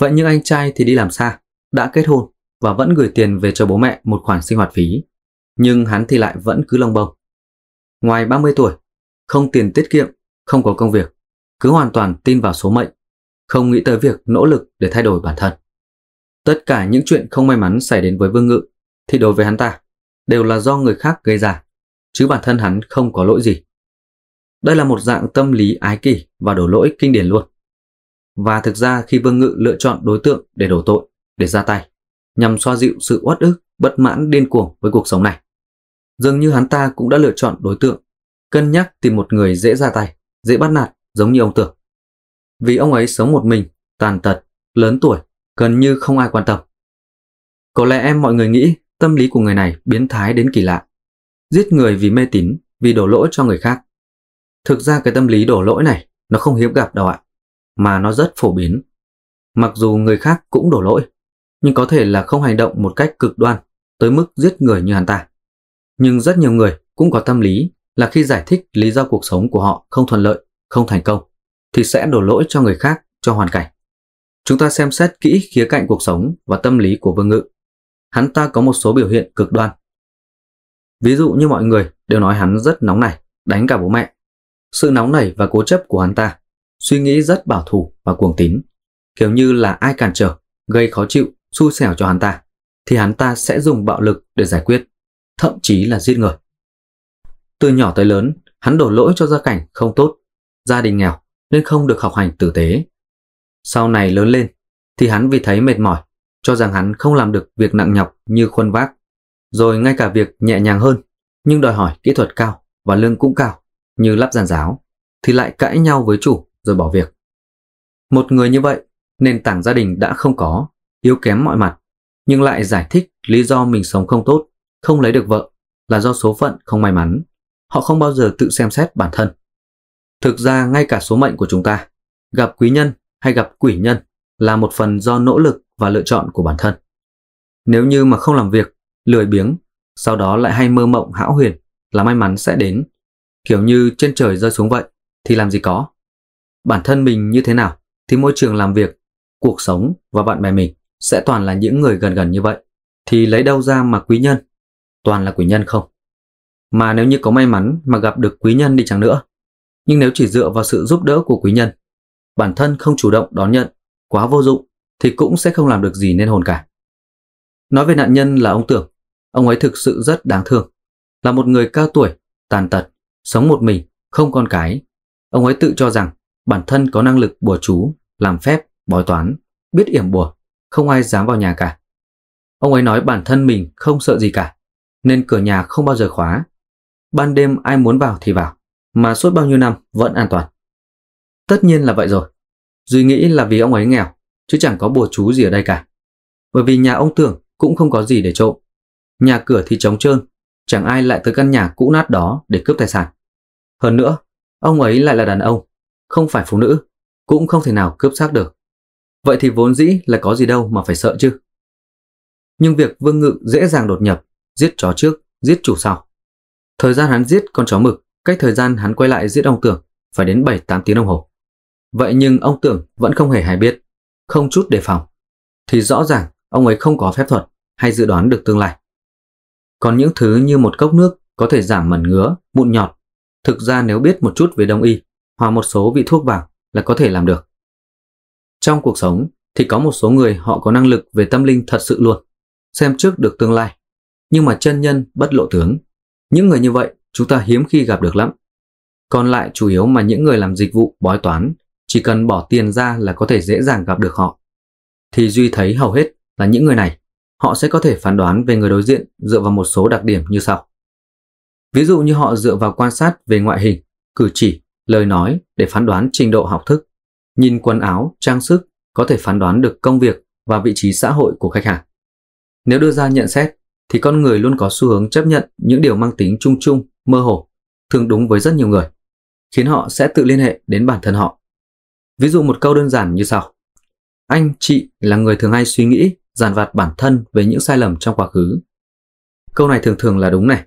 Vậy nhưng anh trai thì đi làm xa, đã kết hôn và vẫn gửi tiền về cho bố mẹ một khoản sinh hoạt phí. Nhưng hắn thì lại vẫn cứ lông bông. Ngoài ba mươi tuổi, không tiền tiết kiệm, không có công việc, cứ hoàn toàn tin vào số mệnh, không nghĩ tới việc nỗ lực để thay đổi bản thân. Tất cả những chuyện không may mắn xảy đến với Vương Ngự thì đối với hắn ta đều là do người khác gây ra, chứ bản thân hắn không có lỗi gì. Đây là một dạng tâm lý ái kỷ và đổ lỗi kinh điển luôn. Và thực ra khi Vương Ngự lựa chọn đối tượng để đổ tội, để ra tay, nhằm xoa dịu sự uất ức, bất mãn điên cuồng với cuộc sống này, dường như hắn ta cũng đã lựa chọn đối tượng, cân nhắc tìm một người dễ ra tay, dễ bắt nạt giống như ông Tưởng. Vì ông ấy sống một mình, tàn tật, lớn tuổi, gần như không ai quan tâm. Có lẽ em mọi người nghĩ tâm lý của người này biến thái đến kỳ lạ, giết người vì mê tín, vì đổ lỗi cho người khác. Thực ra cái tâm lý đổ lỗi này nó không hiếm gặp đâu ạ, mà nó rất phổ biến. Mặc dù người khác cũng đổ lỗi, nhưng có thể là không hành động một cách cực đoan tới mức giết người như hắn ta. Nhưng rất nhiều người cũng có tâm lý là khi giải thích lý do cuộc sống của họ không thuận lợi, không thành công, thì sẽ đổ lỗi cho người khác, cho hoàn cảnh. Chúng ta xem xét kỹ khía cạnh cuộc sống và tâm lý của Vương Ngự. Hắn ta có một số biểu hiện cực đoan. Ví dụ như mọi người đều nói hắn rất nóng nảy, đánh cả bố mẹ. Sự nóng nảy và cố chấp của hắn ta, suy nghĩ rất bảo thủ và cuồng tín, kiểu như là ai cản trở, gây khó chịu, xui xẻo cho hắn ta, thì hắn ta sẽ dùng bạo lực để giải quyết, thậm chí là giết người. Từ nhỏ tới lớn, hắn đổ lỗi cho gia cảnh không tốt, gia đình nghèo nên không được học hành tử tế. Sau này lớn lên thì hắn vì thấy mệt mỏi, cho rằng hắn không làm được việc nặng nhọc như khuân vác, rồi ngay cả việc nhẹ nhàng hơn nhưng đòi hỏi kỹ thuật cao và lương cũng cao như lắp giàn giáo, thì lại cãi nhau với chủ rồi bỏ việc. Một người như vậy, nền tảng gia đình đã không có, yếu kém mọi mặt, nhưng lại giải thích lý do mình sống không tốt, không lấy được vợ là do số phận không may mắn. Họ không bao giờ tự xem xét bản thân. Thực ra ngay cả số mệnh của chúng ta, gặp quý nhân hay gặp quỷ nhân, là một phần do nỗ lực và lựa chọn của bản thân. Nếu như mà không làm việc, lười biếng, sau đó lại hay mơ mộng hão huyền là may mắn sẽ đến, kiểu như trên trời rơi xuống vậy, thì làm gì có. Bản thân mình như thế nào thì môi trường làm việc, cuộc sống và bạn bè mình sẽ toàn là những người gần gần như vậy, thì lấy đâu ra mà quý nhân? Toàn là quỷ nhân không. Mà nếu như có may mắn mà gặp được quý nhân đi chăng nữa, nhưng nếu chỉ dựa vào sự giúp đỡ của quý nhân, bản thân không chủ động đón nhận, quá vô dụng, thì cũng sẽ không làm được gì nên hồn cả. Nói về nạn nhân là ông Tưởng, ông ấy thực sự rất đáng thương. Là một người cao tuổi, tàn tật, sống một mình, không con cái, ông ấy tự cho rằng bản thân có năng lực bùa chú, làm phép, bói toán, biết yểm bùa, không ai dám vào nhà cả. Ông ấy nói bản thân mình không sợ gì cả, nên cửa nhà không bao giờ khóa. Ban đêm ai muốn vào thì vào, mà suốt bao nhiêu năm vẫn an toàn. Tất nhiên là vậy rồi, Duy nghĩ là vì ông ấy nghèo, chứ chẳng có bùa chú gì ở đây cả. Bởi vì nhà ông Tưởng cũng không có gì để trộm, nhà cửa thì trống trơn, chẳng ai lại tới căn nhà cũ nát đó để cướp tài sản. Hơn nữa, ông ấy lại là đàn ông, không phải phụ nữ, cũng không thể nào cướp xác được. Vậy thì vốn dĩ là có gì đâu mà phải sợ chứ. Nhưng việc Vương Ngự dễ dàng đột nhập, giết chó trước, giết chủ sau. Thời gian hắn giết con chó mực, cách thời gian hắn quay lại giết ông Tưởng phải đến bảy tám tiếng đồng hồ. Vậy nhưng ông Tưởng vẫn không hề hay biết, không chút đề phòng, thì rõ ràng ông ấy không có phép thuật hay dự đoán được tương lai. Còn những thứ như một cốc nước có thể giảm mẩn ngứa, mụn nhọt, thực ra nếu biết một chút về đông y, hòa một số vị thuốc vào là có thể làm được. Trong cuộc sống thì có một số người họ có năng lực về tâm linh thật sự luôn, xem trước được tương lai, nhưng mà chân nhân bất lộ tướng. Những người như vậy chúng ta hiếm khi gặp được lắm. Còn lại chủ yếu mà những người làm dịch vụ bói toán, chỉ cần bỏ tiền ra là có thể dễ dàng gặp được họ. Thì Duy thấy hầu hết là những người này, họ sẽ có thể phán đoán về người đối diện dựa vào một số đặc điểm như sau. Ví dụ như họ dựa vào quan sát về ngoại hình, cử chỉ, lời nói để phán đoán trình độ học thức, nhìn quần áo, trang sức có thể phán đoán được công việc và vị trí xã hội của khách hàng. Nếu đưa ra nhận xét thì con người luôn có xu hướng chấp nhận những điều mang tính chung chung, mơ hồ, thường đúng với rất nhiều người, khiến họ sẽ tự liên hệ đến bản thân họ. Ví dụ một câu đơn giản như sau: anh, chị là người thường hay suy nghĩ, dằn vặt bản thân về những sai lầm trong quá khứ. Câu này thường thường là đúng này.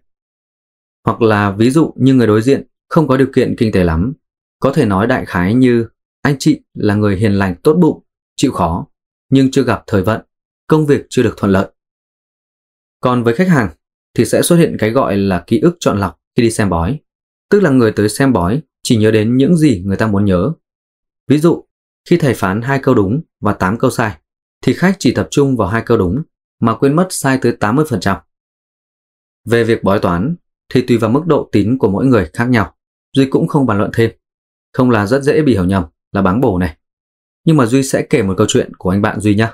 Hoặc là ví dụ như người đối diện không có điều kiện kinh tế lắm, có thể nói đại khái như: anh chị là người hiền lành, tốt bụng, chịu khó, nhưng chưa gặp thời vận, công việc chưa được thuận lợi. Còn với khách hàng thì sẽ xuất hiện cái gọi là ký ức chọn lọc khi đi xem bói, tức là người tới xem bói chỉ nhớ đến những gì người ta muốn nhớ. Ví dụ, khi thầy phán hai câu đúng và tám câu sai, thì khách chỉ tập trung vào hai câu đúng mà quên mất sai tới tám mươi phần trăm. Về việc bói toán thì tùy vào mức độ tín của mỗi người khác nhau, Duy cũng không bàn luận thêm, không là rất dễ bị hiểu nhầm là báng bổ này. Nhưng mà Duy sẽ kể một câu chuyện của anh bạn Duy nhé.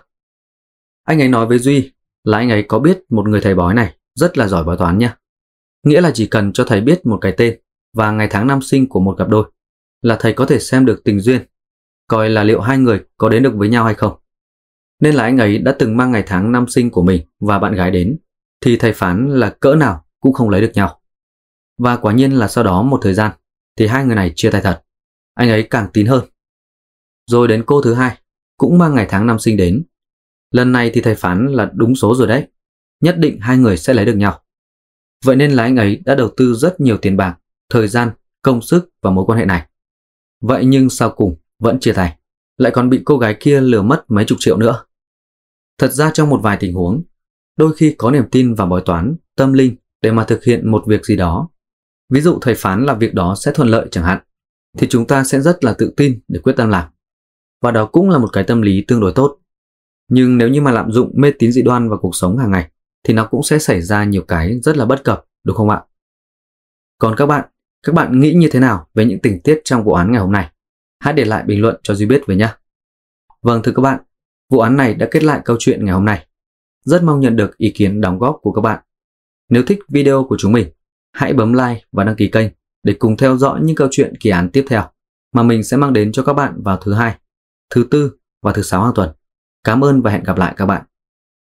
Anh ấy nói với Duy là anh ấy có biết một người thầy bói này rất là giỏi bói toán nhé. Nghĩa là chỉ cần cho thầy biết một cái tên và ngày tháng năm sinh của một cặp đôi là thầy có thể xem được tình duyên, coi là liệu hai người có đến được với nhau hay không. Nên là anh ấy đã từng mang ngày tháng năm sinh của mình và bạn gái đến, thì thầy phán là cỡ nào cũng không lấy được nhau. Và quả nhiên là sau đó một thời gian thì hai người này chia tay thật. Anh ấy càng tín hơn. Rồi đến cô thứ hai cũng mang ngày tháng năm sinh đến. Lần này thì thầy phán là đúng số rồi đấy, nhất định hai người sẽ lấy được nhau. Vậy nên là anh ấy đã đầu tư rất nhiều tiền bạc, thời gian, công sức vào mối quan hệ này. Vậy nhưng sau cùng vẫn chia tay, lại còn bị cô gái kia lừa mất mấy chục triệu nữa. Thật ra trong một vài tình huống, đôi khi có niềm tin vào bói toán, tâm linh để mà thực hiện một việc gì đó. Ví dụ thầy phán là việc đó sẽ thuận lợi chẳng hạn, thì chúng ta sẽ rất là tự tin để quyết tâm làm. Và đó cũng là một cái tâm lý tương đối tốt. Nhưng nếu như mà lạm dụng mê tín dị đoan vào cuộc sống hàng ngày thì nó cũng sẽ xảy ra nhiều cái rất là bất cập, đúng không ạ? Còn các bạn, các bạn nghĩ như thế nào về những tình tiết trong vụ án ngày hôm nay? Hãy để lại bình luận cho Duy biết với nhé. Vâng thưa các bạn, vụ án này đã kết lại câu chuyện ngày hôm nay. Rất mong nhận được ý kiến đóng góp của các bạn. Nếu thích video của chúng mình, hãy bấm like và đăng ký kênh để cùng theo dõi những câu chuyện kỳ án tiếp theo mà mình sẽ mang đến cho các bạn vào thứ hai, thứ tư và thứ sáu hàng tuần. Cảm ơn và hẹn gặp lại các bạn.